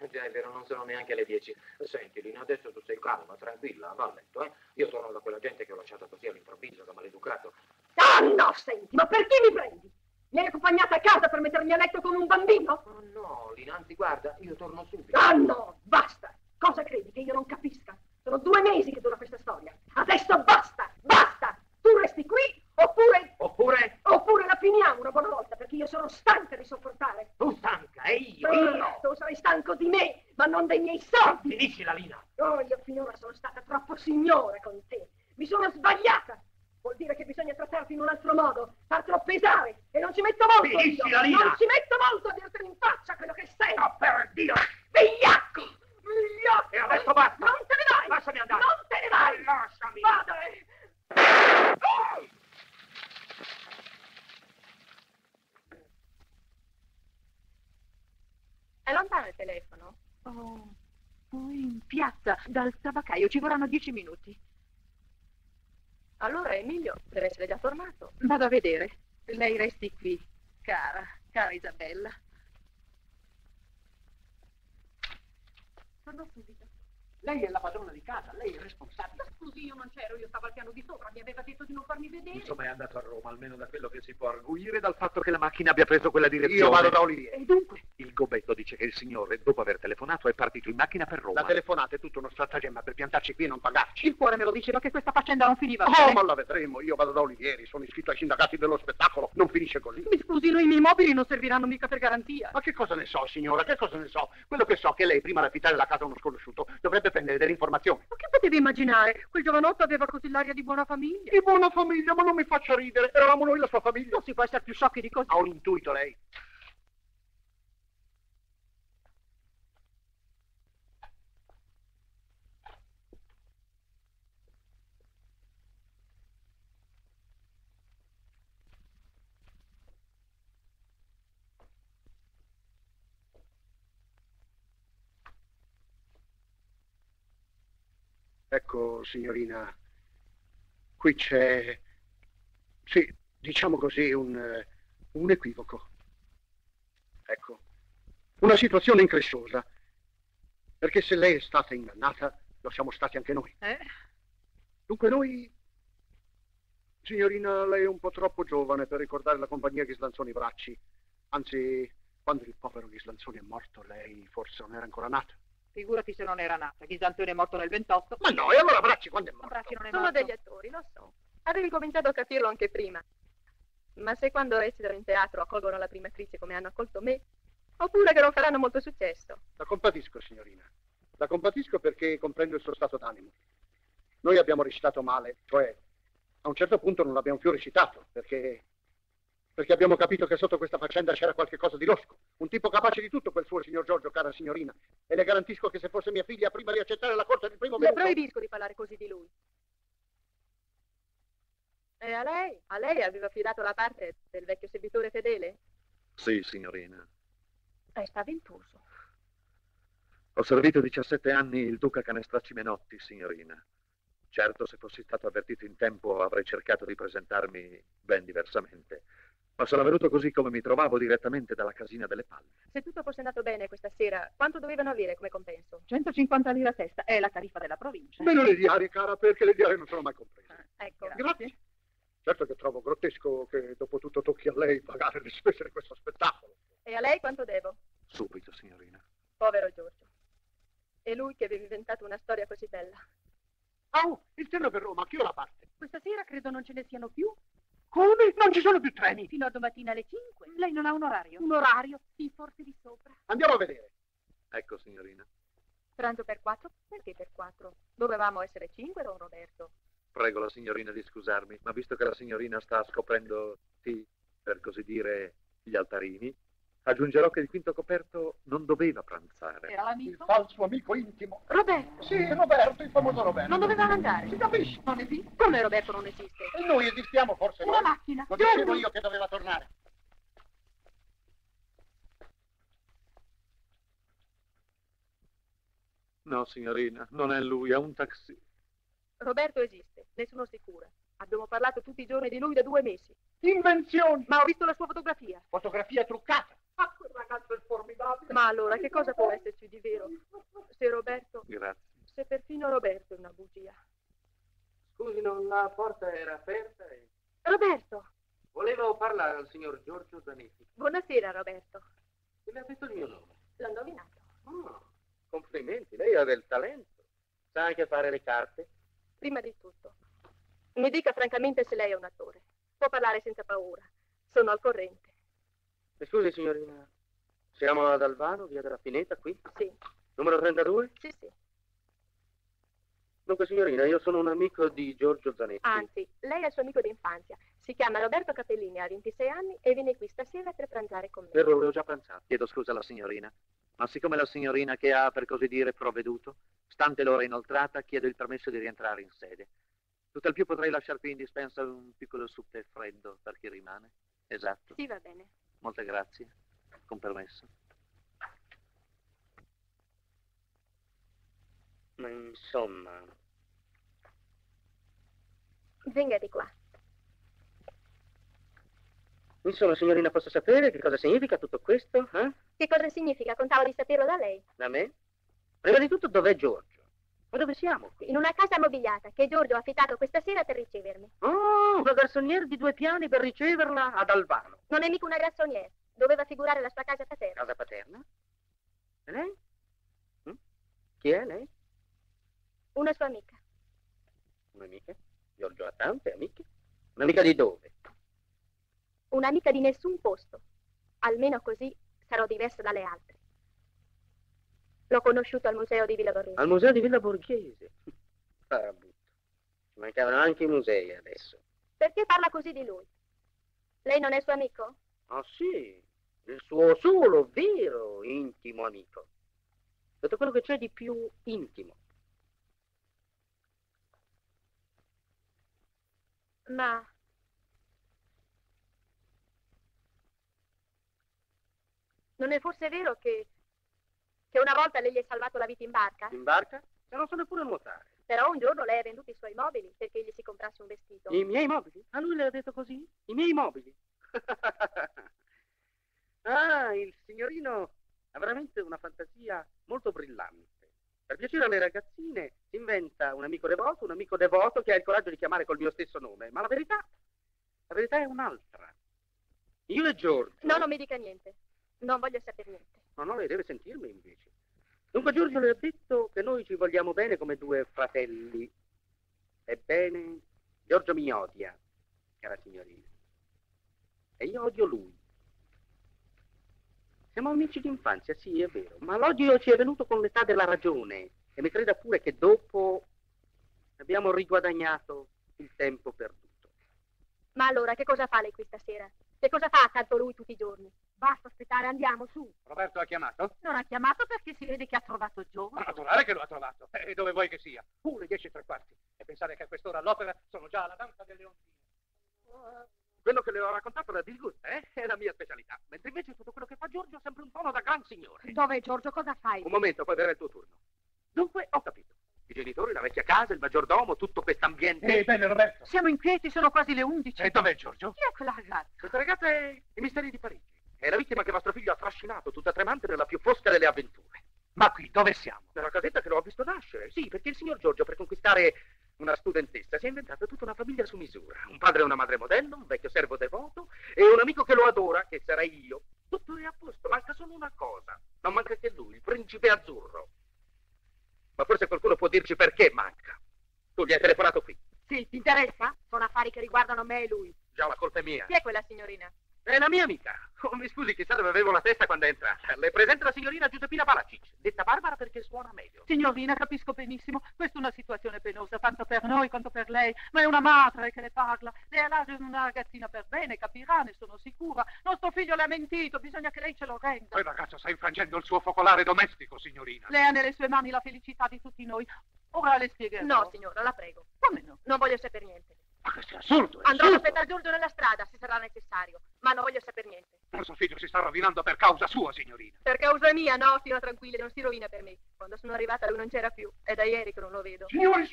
Già è vero, non sono neanche le 10. Senti, Lina, adesso tu sei calma, tranquilla, va a letto, eh? Io sono da quella gente che ho lasciato così all'improvviso, da maleducato. Oh, no, senti, ma perché mi prendi? Mi hai accompagnata a casa per mettermi a letto come un bambino? Oh no, Lina, anzi guarda, io torno subito. Ah no, basta! Cosa credi che io non capisca? Sono 2 mesi che dura questa storia. Adesso basta, basta! Tu resti qui, oppure... Oppure? Oppure la finiamo una buona volta, perché io sono stanca di sopportare. Tu stanca, e io? Io no! Tu sarai stanco di me, ma non dei miei soldi! Finiscila, Lina! Oh, io finora sono stata troppo signora con te. Mi sono sbagliata! Vuol dire che bisogna trattarti in un altro modo, fartelo pesare, e non ci metto molto. Finiscila, Lina! Non ci metto molto a dirtelo in faccia quello che sei! No, per Dio! Vigliacco! Vigliacco! E adesso basta! Non te ne vai! Lasciami andare! Non te ne vai! Lasciami! Vada! Oh! È lontano il telefono? Oh, poi in piazza, dal tabaccaio, ci vorranno 10 minuti. Allora Emilio deve essere già tornato. Vado a vedere. Lei resti qui, cara Isabella. Torno subito. Lei è la padrona di casa, lei è responsabile. Ma scusi, io non c'ero, io stavo al piano di sopra, mi aveva detto di non farmi vedere. Insomma, è andato a Roma, almeno da quello che si può arguire, dal fatto che la macchina abbia preso quella direzione. Io vado da Olivier. E dunque? Il gobetto dice che il signore, dopo aver telefonato, è partito in macchina per Roma. La telefonata è tutto uno stratagemma per piantarci qui e non pagarci. Il cuore me lo diceva che questa faccenda non finiva. Oh, ma la vedremo, io vado da Olivieri, sono iscritto ai sindacati dello spettacolo, non finisce così. Mi scusi, noi i miei mobili non serviranno mica per garanzia. Ma che cosa ne so, signora, che cosa ne so? Quello che so è che lei, prima di affittare la casa a uno sconosciuto, dovrebbe prendere delle informazioni. Ma che potevi immaginare? Quel giovanotto aveva così l'aria di buona famiglia. Di buona famiglia? Ma non mi faccia ridere. Eravamo noi la sua famiglia. Non si può essere più sciocchi di così. Ha un intuito lei. Ecco, signorina, qui c'è, sì, diciamo così, un equivoco. Ecco, una situazione incresciosa, perché se lei è stata ingannata, lo siamo stati anche noi. Dunque noi, signorina, lei è un po' troppo giovane per ricordare la compagnia Ghislanzoni Bracci. Anzi, quando il povero Ghislanzoni è morto, lei forse non era ancora nata. Figurati se non era nata, Ghislanzoni è morto nel 28. Ma no, e allora Bracci quando è morto? Bracci non è morto. Sono degli attori, lo so. Avevi cominciato a capirlo anche prima. Ma se quando recitano in teatro accolgono la prima attrice come hanno accolto me, oppure che non faranno molto successo. La compatisco, signorina. La compatisco perché comprendo il suo stato d'animo. Noi abbiamo recitato male, cioè a un certo punto non l'abbiamo più recitato, perché abbiamo capito che sotto questa faccenda c'era qualche cosa di losco. Un tipo capace di tutto quel suo signor Giorgio, cara signorina. E le garantisco che se fosse mia figlia, prima di accettare la corsa del primo venuto... Le proibisco di parlare così di lui. E a lei aveva affidato la parte del vecchio servitore fedele? Sì, signorina. Sta ventoso. Ho servito 17 anni il Duca Canestracci Menotti, signorina. Certo, se fossi stato avvertito in tempo, avrei cercato di presentarmi ben diversamente. Ma sono venuto così come mi trovavo, direttamente dalla Casina delle Palme. Se tutto fosse andato bene questa sera, quanto dovevano avere come compenso? 150 lire a testa, è la tariffa della provincia. Meno le diarie, cara, perché le diarie non sono mai comprese. Ecco. Grazie. Certo che trovo grottesco che dopo tutto tocchi a lei pagare le spese di questo spettacolo. E a lei quanto devo? Subito, signorina. Povero Giorgio. È lui che aveva inventato una storia così bella. Oh, il treno per Roma, chi ora parte? Questa sera credo non ce ne siano più. Come? Non ci sono più treni? Fino a domattina alle 5. Lei non ha un orario? Un orario? Sì, forse di sopra. Andiamo a vedere. Ecco, signorina. Pranzo per 4? Perché per 4? Dovevamo essere 5, don Roberto. Prego la signorina di scusarmi, ma visto che la signorina sta scoprendo, sì, per così dire, gli altarini, aggiungerò che il quinto coperto non doveva pranzare. Era l'amico? Il falso amico intimo. Roberto? Sì, Roberto, il famoso Roberto. Non doveva mangiare? Si capisce? Non esiste? Come Roberto non esiste? E noi esistiamo forse. Una macchina? Lo dicevo io che doveva tornare. No, signorina, non è lui, è un taxi. Roberto esiste, ne sono sicura. Abbiamo parlato tutti i giorni di lui da 2 mesi. Invenzioni! Ma ho visto la sua fotografia. Fotografia truccata. Ma quel ragazzo è formidabile. Ma allora, che cosa può esserci di vero? Se Roberto... Grazie. Se perfino Roberto è una bugia. Scusi, non la porta era aperta e... Roberto! Volevo parlare al signor Giorgio Zanetti. Buonasera, Roberto. E mi ha detto il mio nome? L'ho indovinato. Oh, complimenti, lei ha del talento. Sa anche fare le carte? Prima di tutto, mi dica francamente se lei è un attore. Può parlare senza paura. Sono al corrente. Scusi, signorina, siamo ad Albano, via della Fineta, qui? Sì. Numero 32? Sì. Dunque, signorina, io sono un amico di Giorgio Zanetti. Anzi, lei è il suo amico d'infanzia. Si chiama Roberto Capellini, ha 26 anni e viene qui stasera per pranzare con me. Errore, ho già pranzato. Chiedo scusa alla signorina. Ma siccome la signorina che ha, per così dire, provveduto, stante l'ora inoltrata, chiedo il permesso di rientrare in sede. Tutt'al più potrei lasciar qui in dispensa un piccolo sup freddo per chi rimane. Esatto. Sì, va bene. Molte grazie. Con permesso. Ma insomma... Venga di qua. Insomma, signorina, posso sapere che cosa significa tutto questo? Eh? Che cosa significa? Contavo di saperlo da lei. Da me? Prima di tutto, dov'è Giorgio? Ma dove siamo? In una casa mobiliata che Giorgio ha affittato questa sera per ricevermi. Oh, una garçonniere di 2 piani per riceverla ad Albano. Non è mica una garçonniere. Doveva figurare la sua casa paterna. Casa paterna? E lei? Hm? Chi è lei? Una sua amica. Un'amica? Giorgio ha tante amiche. Un'amica di dove? Un'amica di nessun posto. Almeno così sarò diversa dalle altre. L'ho conosciuto al museo di Villa Borghese. Al museo di Villa Borghese? Farabutto. Ci mancavano anche i musei adesso. Perché parla così di lui? Lei non è suo amico? Ah sì, il suo solo, vero, intimo amico. Tutto quello che c'è di più intimo. Ma... non è forse vero che una volta lei gli è salvato la vita in barca? In barca? Ma non so neppure nuotare. Però un giorno lei ha venduto i suoi mobili perché gli si comprasse un vestito. I miei mobili? A lui le ha detto così? I miei mobili? Ah, il signorino ha veramente una fantasia molto brillante. Per piacere alle ragazzine si inventa un amico devoto che ha il coraggio di chiamare col mio stesso nome. Ma la verità è un'altra. Io e Giorgio... No, non mi dica niente. Non voglio sapere niente. No, no, lei deve sentirmi invece. Dunque Giorgio le ha detto che noi ci vogliamo bene come 2 fratelli. Ebbene, Giorgio mi odia, cara signorina. E io odio lui. Siamo amici d'infanzia, sì, è vero, ma l'odio ci è venuto con l'età della ragione e mi creda pure che dopo abbiamo riguadagnato il tempo perduto. Ma allora, che cosa fa lei questa sera? Che cosa fa accanto a lui tutti i giorni? Basta aspettare, andiamo su. Roberto ha chiamato? Non ha chiamato perché si vede che ha trovato Giorgio. Ma naturale che lo ha trovato. E dove vuoi che sia? Le 10:15. E pensare che a quest'ora all'opera sono già alla danza delle ondine. Quello che le ho raccontato da disgusto, è la mia specialità. Mentre invece tutto quello che fa Giorgio è sempre un tono da gran signore. Dov'è Giorgio? Cosa fai? Un momento, poi verrà il tuo turno. Dunque, ho capito. I genitori, la vecchia casa, il maggiordomo, tutto quest'ambiente. Bene, Roberto. Siamo inquieti, sono quasi le 11. E dov'è Giorgio? Chi è quella ragazza? Questa ragazza è i misteri di Parigi. È la vittima che vostro figlio ha trascinato tutta tremante nella più fosca delle avventure. Ma qui, dove siamo? Nella casetta che l'ho visto nascere, sì, perché il signor Giorgio, per conquistare... una studentessa, si è inventata tutta una famiglia su misura. Un padre e una madre modello, un vecchio servo devoto e un amico che lo adora, che sarei io. Tutto è a posto, manca solo una cosa. Non manca che lui, il principe azzurro. Ma forse qualcuno può dirci perché manca. Tu gli hai telefonato qui. Sì, ti interessa? Sono affari che riguardano me e lui. Già, la colpa è mia. Chi è quella signorina? È la mia amica. Oh, mi scusi, chissà dove avevo la testa quando è entrata. Le presento la signorina Giuseppina Balacic, detta Barbara perché suona meglio. Signorina, capisco benissimo. Questa è una situazione penosa, tanto per noi quanto per lei. Ma è una madre che le parla. Lei ha l'agio di una ragazzina per bene, capirà, ne sono sicura. Nostro figlio le ha mentito, bisogna che lei ce lo renda. Quel ragazzo sta infrangendo il suo focolare domestico, signorina. Lei ha nelle sue mani la felicità di tutti noi. Ora le spiegherò. No, signora, la prego. Come no? Non voglio sapere niente. Ma questo è assurdo! Andrò a aspettare Giorgio nella strada, se sarà necessario, ma non voglio sapere niente. Il suo figlio si sta rovinando per causa sua, signorina. Per causa mia, no, fino a tranquilli, non si rovina per me. Quando sono arrivata lui non c'era più, è da ieri che non lo vedo. Signori,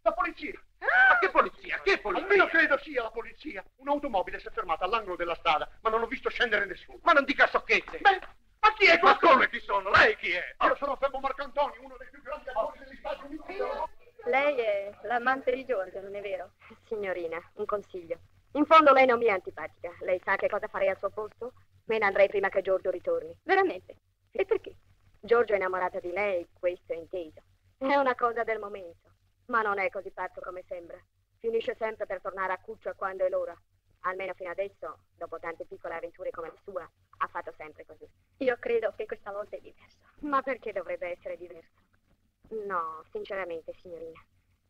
la polizia! Ma che polizia, che polizia? Almeno credo sia la polizia. Un'automobile si è fermata all'angolo della strada, ma non ho visto scendere nessuno. Ma non dica sciocchezze! Beh, ma chi è questo? Come chi sono? Lei chi è? Io sono Fabio Marcantoni, uno dei più grandi attori degli Stati Uniti. Lei è l'amante di Giorgio, non è vero? Signorina, un consiglio. In fondo lei non mi è antipatica. Lei sa che cosa farei al suo posto? Me ne andrei prima che Giorgio ritorni. Veramente? E perché? Giorgio è innamorato di lei, questo è inteso. È una cosa del momento. Ma non è così pazzo come sembra. Finisce sempre per tornare a cuccia quando è l'ora. Almeno fino adesso, dopo tante piccole avventure come la sua, ha fatto sempre così. Io credo che questa volta è diverso. Ma perché dovrebbe essere diverso? No, sinceramente, signorina.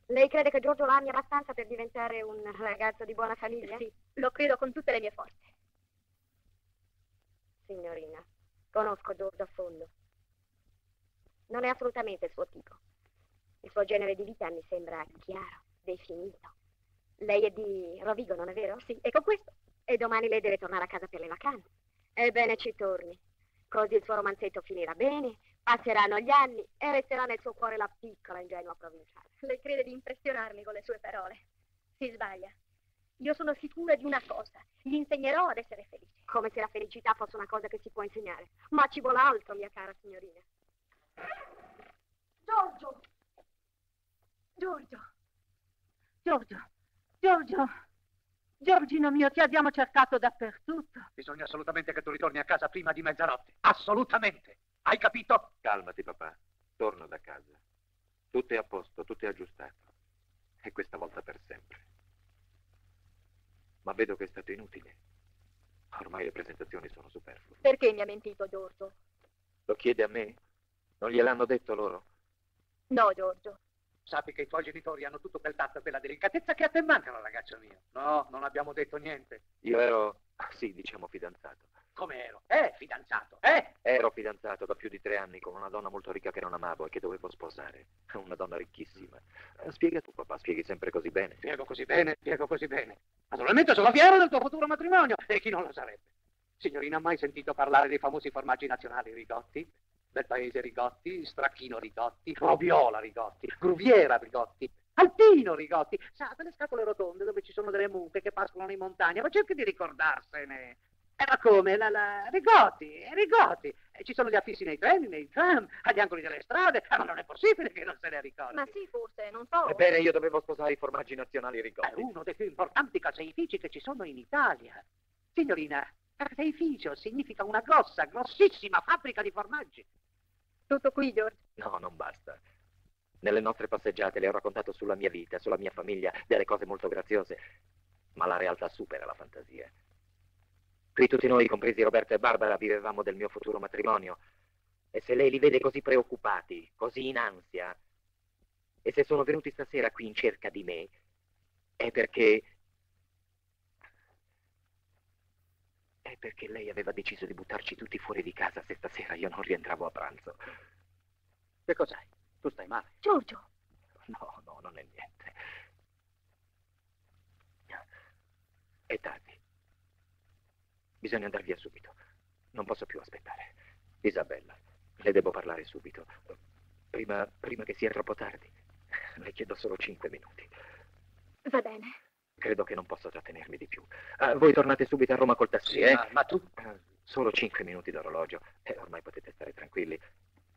Lei crede che Giorgio l'ami abbastanza per diventare un ragazzo di buona famiglia? Sì, lo credo con tutte le mie forze. Signorina, conosco Giorgio a fondo. Non è assolutamente il suo tipo. Il suo genere di vita mi sembra chiaro, definito. Lei è di Rovigo, non è vero? Sì, ecco questo. E domani lei deve tornare a casa per le vacanze. Ebbene, ci torni. Così il suo romanzetto finirà bene... passeranno gli anni e resterà nel suo cuore la piccola ingenua provinciale. Lei crede di impressionarmi con le sue parole. Si sbaglia. Io sono sicura di una cosa, gli insegnerò ad essere felice. Come se la felicità fosse una cosa che si può insegnare. Ma ci vuole altro, mia cara signorina. Giorgio! Giorgio! Giorgio! Giorgio! Giorgino mio, ti abbiamo cercato dappertutto. Bisogna assolutamente che tu ritorni a casa prima di mezzanotte. Assolutamente! Hai capito? Calmati, papà. Torno da casa. Tutto è a posto, tutto è aggiustato. E questa volta per sempre. Ma vedo che è stato inutile. Ormai le presentazioni sono superflue. Perché mi ha mentito, Giorgio? Lo chiede a me? Non gliel'hanno detto loro? No, Giorgio. Sappi che i tuoi genitori hanno tutto quel tatto e quella delicatezza che a te mancano, ragazzo mio. No, non abbiamo detto niente. Io ero, sì, diciamo fidanzato. Come ero? Fidanzato, Ero fidanzato da più di 3 anni con una donna molto ricca che non amavo e che dovevo sposare. Una donna ricchissima. Spiega tu, papà, spieghi sempre così bene. Spiego così bene, spiego così bene. Naturalmente sono fiero del tuo futuro matrimonio. E chi non lo sarebbe? Signorina, ha mai sentito parlare dei famosi formaggi nazionali Rigotti? Del paese Rigotti, Stracchino Rigotti, Robiola Rigotti, Gruviera Rigotti, Alpino Rigotti. Sa, quelle scatole rotonde dove ci sono delle mucche che pascolano in montagna, ma cerchi di ricordarsene. Ma come? Rigotti. Ci sono gli affissi nei treni, nei tram, agli angoli delle strade. Ma non è possibile che non se ne ricordi. Ma sì, forse, non so. Ebbene, io dovevo sposare i formaggi nazionali Rigotti. È uno dei più importanti caseifici che ci sono in Italia. Signorina, caseificio significa una grossa, grossissima fabbrica di formaggi. Tutto qui, Giorgio? No, non basta. Nelle nostre passeggiate le ho raccontato sulla mia vita, sulla mia famiglia, delle cose molto graziose, ma la realtà supera la fantasia. Qui tutti noi, compresi Roberto e Barbara, vivevamo del mio futuro matrimonio. E se lei li vede così preoccupati, così in ansia, e se sono venuti stasera qui in cerca di me, è perché lei aveva deciso di buttarci tutti fuori di casa se stasera io non rientravo a pranzo. Che cos'hai? Tu stai male? Giorgio! No, non è niente. È tardi. Bisogna andar via subito. Non posso più aspettare. Isabella, le devo parlare subito. Prima che sia troppo tardi. Le chiedo solo 5 minuti. Va bene. Credo che non posso trattenermi di più. Voi tornate subito a Roma col taxi, sì, ma tu? Solo 5 minuti d'orologio. Ormai potete stare tranquilli.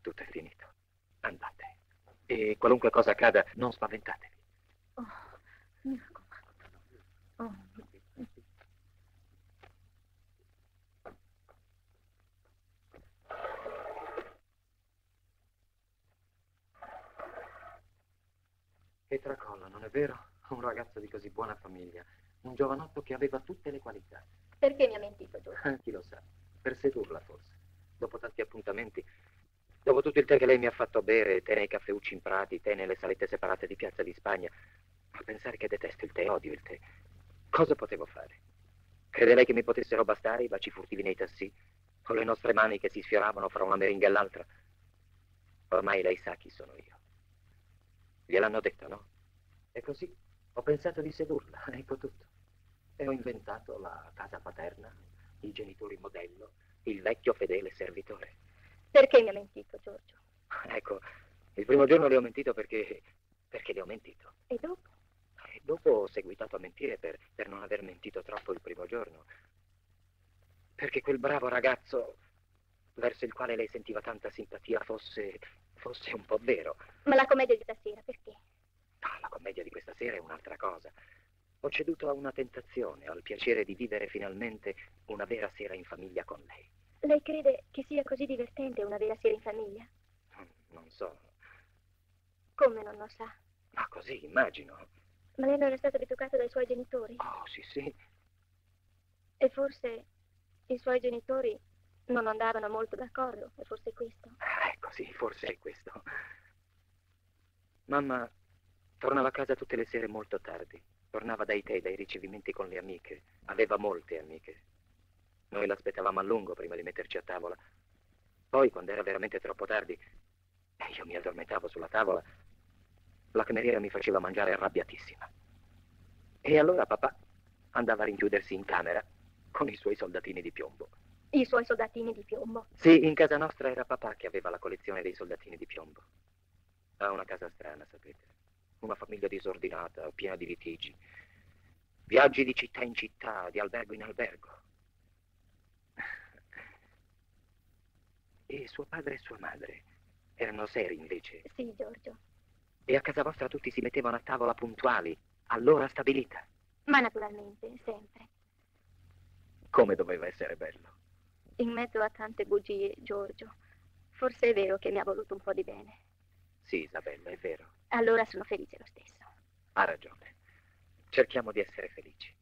Tutto è finito. Andate. E qualunque cosa accada, non spaventatevi. Oh, mi raccomando. Oh. E tracolla, non è vero? Un ragazzo di così buona famiglia, un giovanotto che aveva tutte le qualità. Perché mi ha mentito, Giorgio? Chi lo sa, per sedurla forse. Dopo tanti appuntamenti, dopo tutto il tè che lei mi ha fatto bere, tè nei caffeucci imprati, tè nelle salette separate di Piazza di Spagna, a pensare che detesto il tè, odio il tè. Cosa potevo fare? Crede lei che mi potessero bastare i baci furtivi nei tassì, o le nostre mani che si sfioravano fra una meringa e l'altra? Ormai lei sa chi sono io. Gliel'hanno detto, no? E così ho pensato di sedurla, ecco tutto. E ho inventato la casa paterna, i genitori modello, il vecchio fedele servitore. Perché mi ha mentito, Giorgio? Ecco, il primo giorno le ho mentito perché le ho mentito. E dopo? E dopo ho seguitato a mentire per non aver mentito troppo il primo giorno. Perché quel bravo ragazzo, verso il quale lei sentiva tanta simpatia, fosse un po' vero. Ma la commedia di stasera, perché? Ah, la commedia di questa sera è un'altra cosa. Ho ceduto a una tentazione, al piacere di vivere finalmente una vera sera in famiglia con lei. Lei crede che sia così divertente una vera sera in famiglia? Non so. Come non lo sa? Ma così, immagino. Ma lei non era stato educato dai suoi genitori? Oh, sì. E forse i suoi genitori non andavano molto d'accordo, e forse questo? Ecco, sì, forse è questo. Mamma tornava a casa tutte le sere molto tardi. Tornava dai tè, dai ricevimenti con le amiche. Aveva molte amiche. Noi l'aspettavamo a lungo prima di metterci a tavola. Poi, quando era veramente troppo tardi, io mi addormentavo sulla tavola. La cameriera mi faceva mangiare arrabbiatissima. E allora papà andava a rinchiudersi in camera con i suoi soldatini di piombo. I suoi soldatini di piombo? Sì, in casa nostra era papà che aveva la collezione dei soldatini di piombo. Ha una casa strana, sapete. Una famiglia disordinata, piena di litigi. Viaggi di città in città, di albergo in albergo. E suo padre e sua madre erano seri invece? Sì, Giorgio. E a casa vostra tutti si mettevano a tavola puntuali, all'ora stabilita? Ma naturalmente, sempre. Come doveva essere bello? In mezzo a tante bugie, Giorgio. Forse è vero che mi ha voluto un po' di bene. Sì, Isabella, è vero. Allora sono felice lo stesso. Ha ragione. Cerchiamo di essere felici.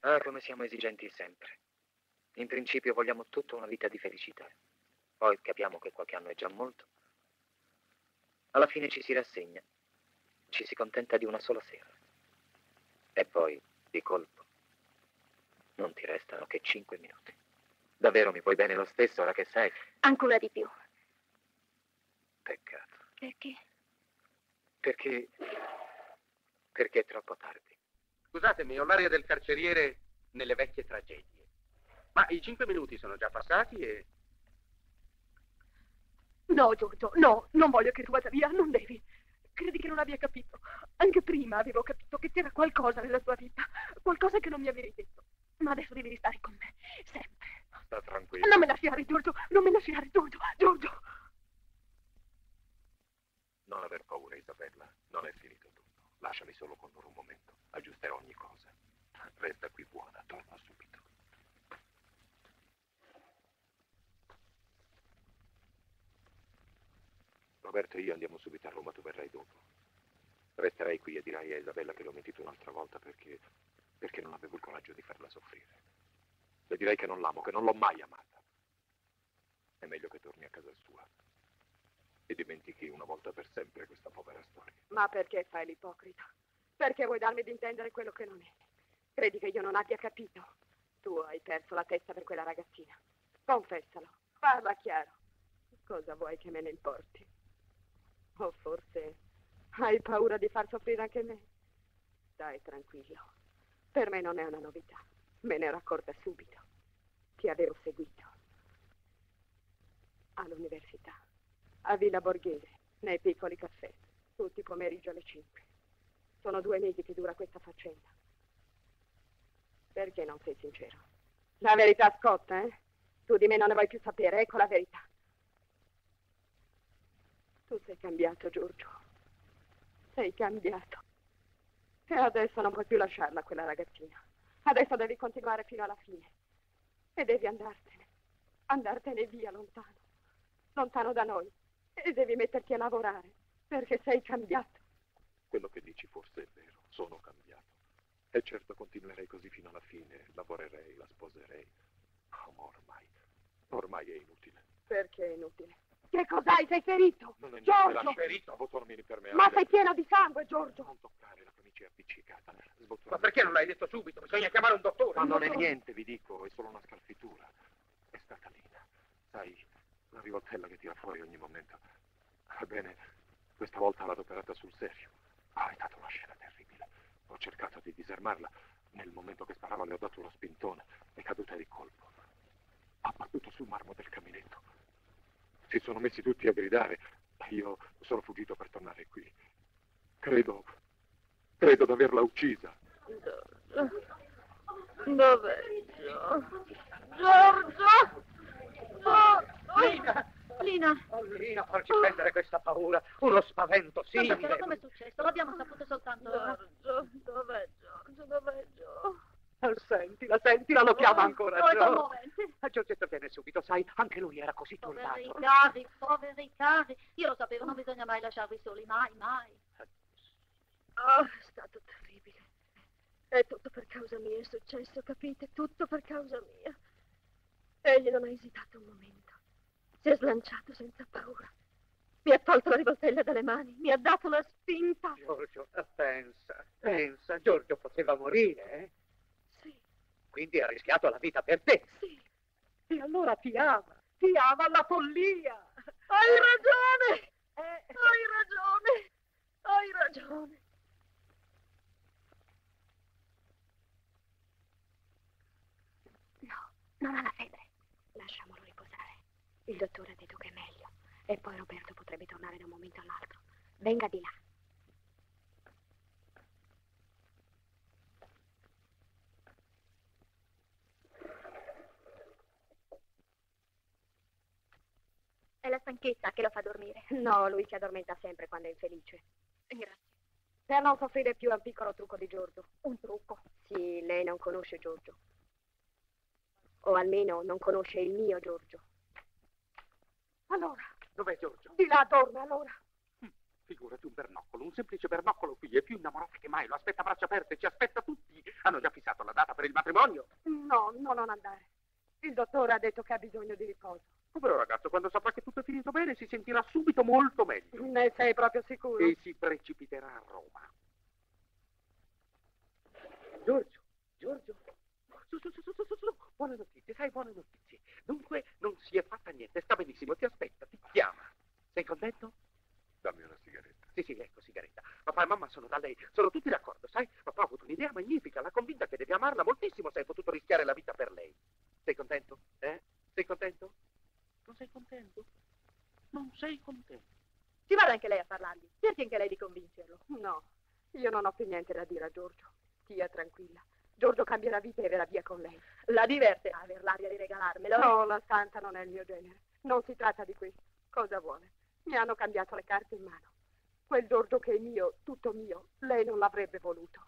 Ah, come siamo esigenti sempre. In principio vogliamo tutta una vita di felicità. Poi capiamo che qualche anno è già molto. Alla fine ci si rassegna. Ci si contenta di una sola sera. E poi, di colpo, non ti restano che 5 minuti. Davvero mi vuoi bene lo stesso, ora che sai? Ancora di più. Peccato. Perché? Perché è troppo tardi. Scusatemi, ho l'aria del carceriere nelle vecchie tragedie. Ma i 5 minuti sono già passati e... No, Giorgio, no, non voglio che tu vada via, non devi. Credi che non abbia capito. Anche prima avevo capito che c'era qualcosa nella tua vita, qualcosa che non mi avevi detto. Ma adesso devi restare con me, sempre. Sta tranquillo. Non me lasciare, Giorgio, non me lasciare, Giorgio, Giorgio. Non aver paura, Isabella, non è finito tutto. Lasciami solo con loro un momento, aggiusterò ogni cosa. Resta qui buona, torna subito. Roberto e io andiamo subito a Roma, tu verrai dopo. Resterai qui e dirai a Isabella che l'ho mentito un'altra volta perché non avevo il coraggio di farla soffrire. Le direi che non l'amo, che non l'ho mai amata. È meglio che torni a casa sua e dimentichi una volta per sempre questa povera storia. Ma perché fai l'ipocrita? Perché vuoi darmi di intendere quello che non è? Credi che io non abbia capito? Tu hai perso la testa per quella ragazzina. Confessalo, parla chiaro. Cosa vuoi che me ne importi? O forse hai paura di far soffrire anche me? Stai tranquillo. Per me non è una novità. Me ne ero accorta subito. Ti avevo seguito. All'università, a Villa Borghese, nei piccoli caffè, tutti i pomeriggi alle 5. Sono 2 mesi che dura questa faccenda. Perché non sei sincero? La verità scotta, eh? Tu di me non ne vuoi più sapere, ecco la verità. Tu sei cambiato, Giorgio. Sei cambiato. E adesso non puoi più lasciarla, quella ragazzina. Adesso devi continuare fino alla fine. E devi andartene. Andartene via, lontano. Lontano da noi. E devi metterti a lavorare, perché sei cambiato. Quello che dici forse è vero. Sono cambiato. E certo continuerei così fino alla fine. Lavorerei, la sposerei. Oh, ma ormai è inutile. Perché è inutile? Che cos'hai? Sei ferito? Non è Giorgio! Ferito a botormini per me. Ma sei pieno di sangue, Giorgio! Non toccare, la camicia è appiccicata. Ma perché non l'hai detto subito? Bisogna chiamare un dottore. Ma non è niente, vi dico, è solo una scalfitura. È stata Lina. Sai, la rivoltella che tira fuori ogni momento. Va bene, questa volta l'ha adoperata sul serio. Ah, è stata una scena terribile. Ho cercato di disarmarla. Nel momento che sparava le ho dato uno spintone. È caduta di colpo. Ha battuto sul marmo del caminetto. Si sono messi tutti a gridare. Io sono fuggito per tornare qui. Credo di averla uccisa. Giorgio. Dov'è Giorgio? Giorgio! Lina! Lina! Oh, Lina, farci prendere questa paura. Uno spavento simile. Ma come è successo? L'abbiamo saputo soltanto. Giorgio, dov'è Giorgio? Dov'è Giorgio? Sentila, lo chiama ancora. Giorgio. Giorgetto viene subito, sai, anche lui era così turbato. Poveri cari, io lo sapevo, non bisogna mai lasciarvi soli, mai. Oh, è stato terribile. È tutto per causa mia, è successo, capite? Tutto per causa mia. Egli non ha esitato un momento. Si è slanciato senza paura. Mi ha tolto la rivoltella dalle mani, mi ha dato la spinta. Giorgio, pensa, Giorgio poteva morire, eh? Quindi ha rischiato la vita per te. Sì. E allora ti ama alla follia. Hai ragione. No, non ha la febbre. Lasciamolo riposare. Il dottore ha detto che è meglio. E poi Roberto potrebbe tornare da un momento all'altro. Venga di là. stanchezza che lo fa dormire. No, lui si addormenta sempre quando è infelice. Grazie. Per non soffrire più è un piccolo trucco di Giorgio. Un trucco? Sì, lei non conosce Giorgio. O almeno non conosce il mio Giorgio. Allora? Dov'è Giorgio? Di là, torna allora. Figurati un bernoccolo, un semplice bernoccolo qui, è più innamorato che mai, lo aspetta a braccia aperte, ci aspetta tutti. Hanno già fissato la data per il matrimonio? No, no, non andare. Il dottore ha detto che ha bisogno di riposo. Povero ragazzo, quando saprà che tutto è finito bene si sentirà subito molto meglio. Ne sei proprio sicuro? E si precipiterà a Roma. Giorgio, Giorgio, su, buone notizie, sai, buone notizie. Dunque non si è fatta niente, sta benissimo, ti aspetta, ti chiama. Sei contento? Dammi una sigaretta. Sì, ecco, sigaretta. Papà e mamma sono da lei, sono tutti d'accordo, sai? Papà ha avuto un'idea magnifica, l'ha convinta che devi amarla moltissimo se hai potuto rischiare la vita per lei. Sei contento? Eh? Sei contento? Non sei contento? Non sei contento? Ci vada anche lei a parlargli, cerchi anche lei di convincerlo. No, io non ho più niente da dire a Giorgio. Stia tranquilla. Giorgio cambierà vita e verrà via con lei. La diverte a aver l'aria di regalarmelo. No, la santa non è il mio genere. Non si tratta di questo. Cosa vuole? Mi hanno cambiato le carte in mano. Quel Giorgio che è mio, tutto mio, lei non l'avrebbe voluto.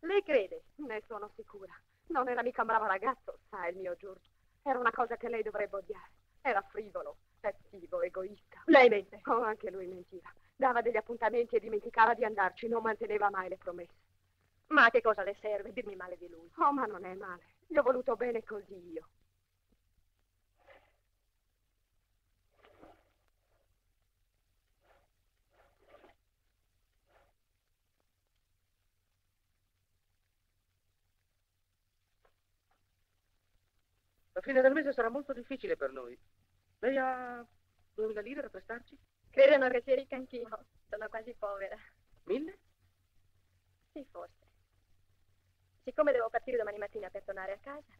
Lei crede? Ne sono sicura. Non era mica un bravo ragazzo, sa, il mio Giorgio. Era una cosa che lei dovrebbe odiare. Era frivolo, cattivo, egoista. Lei mente. Oh, anche lui mentiva. Dava degli appuntamenti e dimenticava di andarci, non manteneva mai le promesse. Ma che cosa le serve dirmi male di lui? Oh, ma non è male. Gli ho voluto bene così io. La fine del mese sarà molto difficile per noi. Lei ha 2000 lire da prestarci? Credono che sia ricca anch'io. Sono quasi povera. 1000? Sì, forse. Siccome devo partire domani mattina per tornare a casa,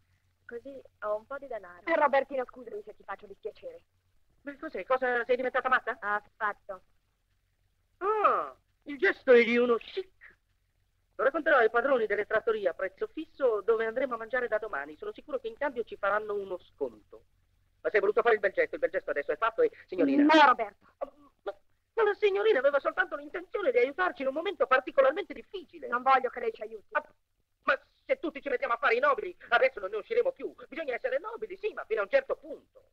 così ho un po' di denaro. Robertino, scusami se ti faccio dispiacere. Ma cos'è? Cosa? Sei diventata matta? Affatto. Ah, il gesto è di uno chic. Lo racconterò ai padroni delle trattorie a prezzo fisso dove andremo a mangiare da domani. Sono sicuro che in cambio ci faranno uno sconto. Ma sei voluto fare il bel gesto adesso è fatto e, signorina... No, Roberto! Ma la signorina aveva soltanto l'intenzione di aiutarci in un momento particolarmente difficile. Non voglio che lei ci aiuti. Ma se tutti ci mettiamo a fare i nobili, adesso non ne usciremo più. Bisogna essere nobili, sì, ma fino a un certo punto.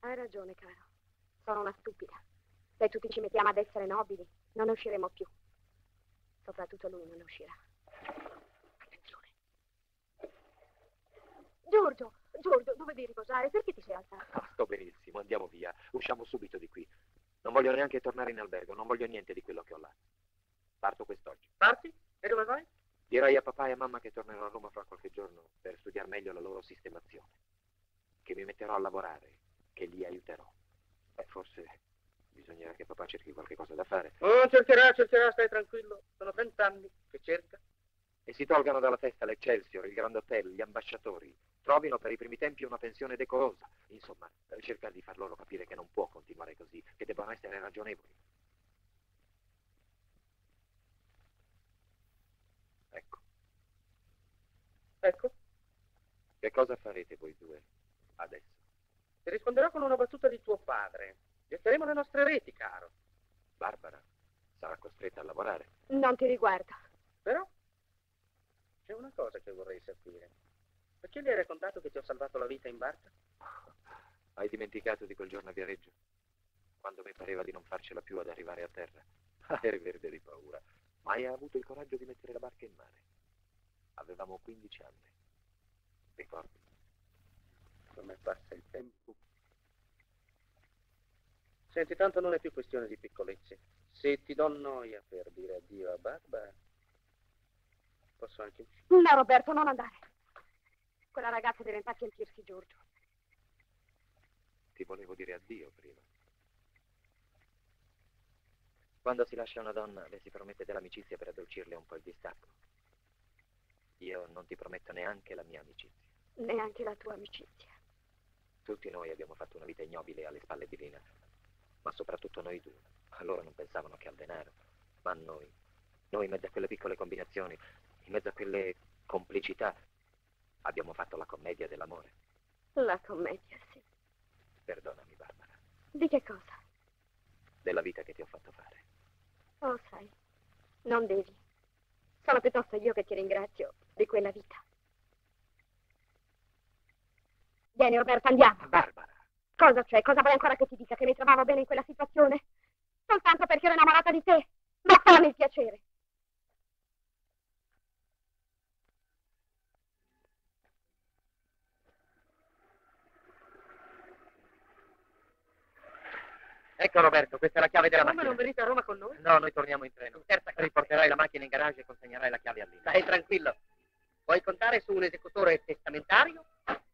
Hai ragione, caro. Sono una stupida. Se tutti ci mettiamo ad essere nobili, non ne usciremo più. Soprattutto lui non ne uscirà. Attenzione. Giorgio, Giorgio, dovevi riposare. Perché ti sei alzato? Ah, sto benissimo, andiamo via. Usciamo subito di qui. Non voglio neanche tornare in albergo, non voglio niente di quello che ho là. Parto quest'oggi. Parti? E dove vai? Direi a papà e a mamma che tornerò a Roma fra qualche giorno per studiare meglio la loro sistemazione. Che mi metterò a lavorare, che li aiuterò. Beh, forse... bisognerà che papà cerchi qualche cosa da fare. Oh, cercherà, stai tranquillo. Sono 30 anni che cerca. E si tolgano dalla testa l'Eccelsior, il Grand Hotel, gli Ambasciatori. Trovino per i primi tempi una pensione decorosa. Insomma, cercare di far loro capire che non può continuare così, che debbano essere ragionevoli. Ecco. Ecco. Che cosa farete voi due adesso? Ti risponderò con una battuta di tuo padre. Getteremo le nostre reti, caro. Barbara sarà costretta a lavorare. Non ti riguarda. Però c'è una cosa che vorrei sapere. Perché le hai raccontato che ti ho salvato la vita in barca? Hai dimenticato di quel giorno a Viareggio? Quando mi pareva di non farcela più ad arrivare a terra. Eri verde di paura. Ma hai avuto il coraggio di mettere la barca in mare. Avevamo 15 anni. Ricordi? Come passa il tempo... Senti, tanto non è più questione di piccolezze. Se ti do noia per dire addio a Barbara, posso anche uscire. No, Roberto, non andare. Quella ragazza deve impazientirsi, Giorgio. Ti volevo dire addio prima. Quando si lascia una donna, le si promette dell'amicizia per addolcirle un po' il distacco. Io non ti prometto neanche la mia amicizia. Neanche la tua amicizia. Tutti noi abbiamo fatto una vita ignobile alle spalle di Lina. Ma soprattutto noi due. Allora non pensavano che al denaro, ma noi in mezzo a quelle piccole combinazioni, in mezzo a quelle complicità, abbiamo fatto la commedia dell'amore. La commedia, sì. Perdonami, Barbara. Di che cosa? Della vita che ti ho fatto fare. Oh, sai, non devi. Sono piuttosto io che ti ringrazio di quella vita. Vieni, Roberto, andiamo. Barbara. Cosa c'è? Cosa vuoi ancora che ti dica? Che mi trovavo bene in quella situazione? Soltanto perché ero innamorata di te. Ma fammi il piacere. Ecco, Roberto, questa è la chiave della macchina. Ma non venite a Roma con noi? No, noi torniamo in treno. Terza classe. Riporterai la macchina in garage e consegnerai la chiave a Lina. Stai tranquillo. Puoi contare su un esecutore testamentario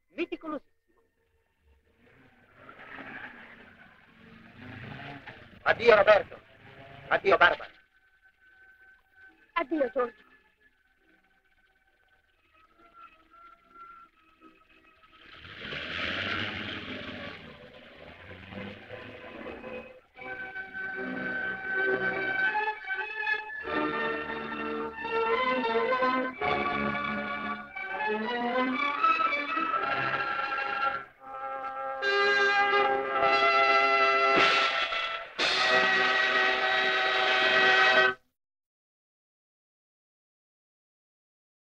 meticolosissimo. Addio, Roberto. Addio, Barbara. Addio, Giorgio.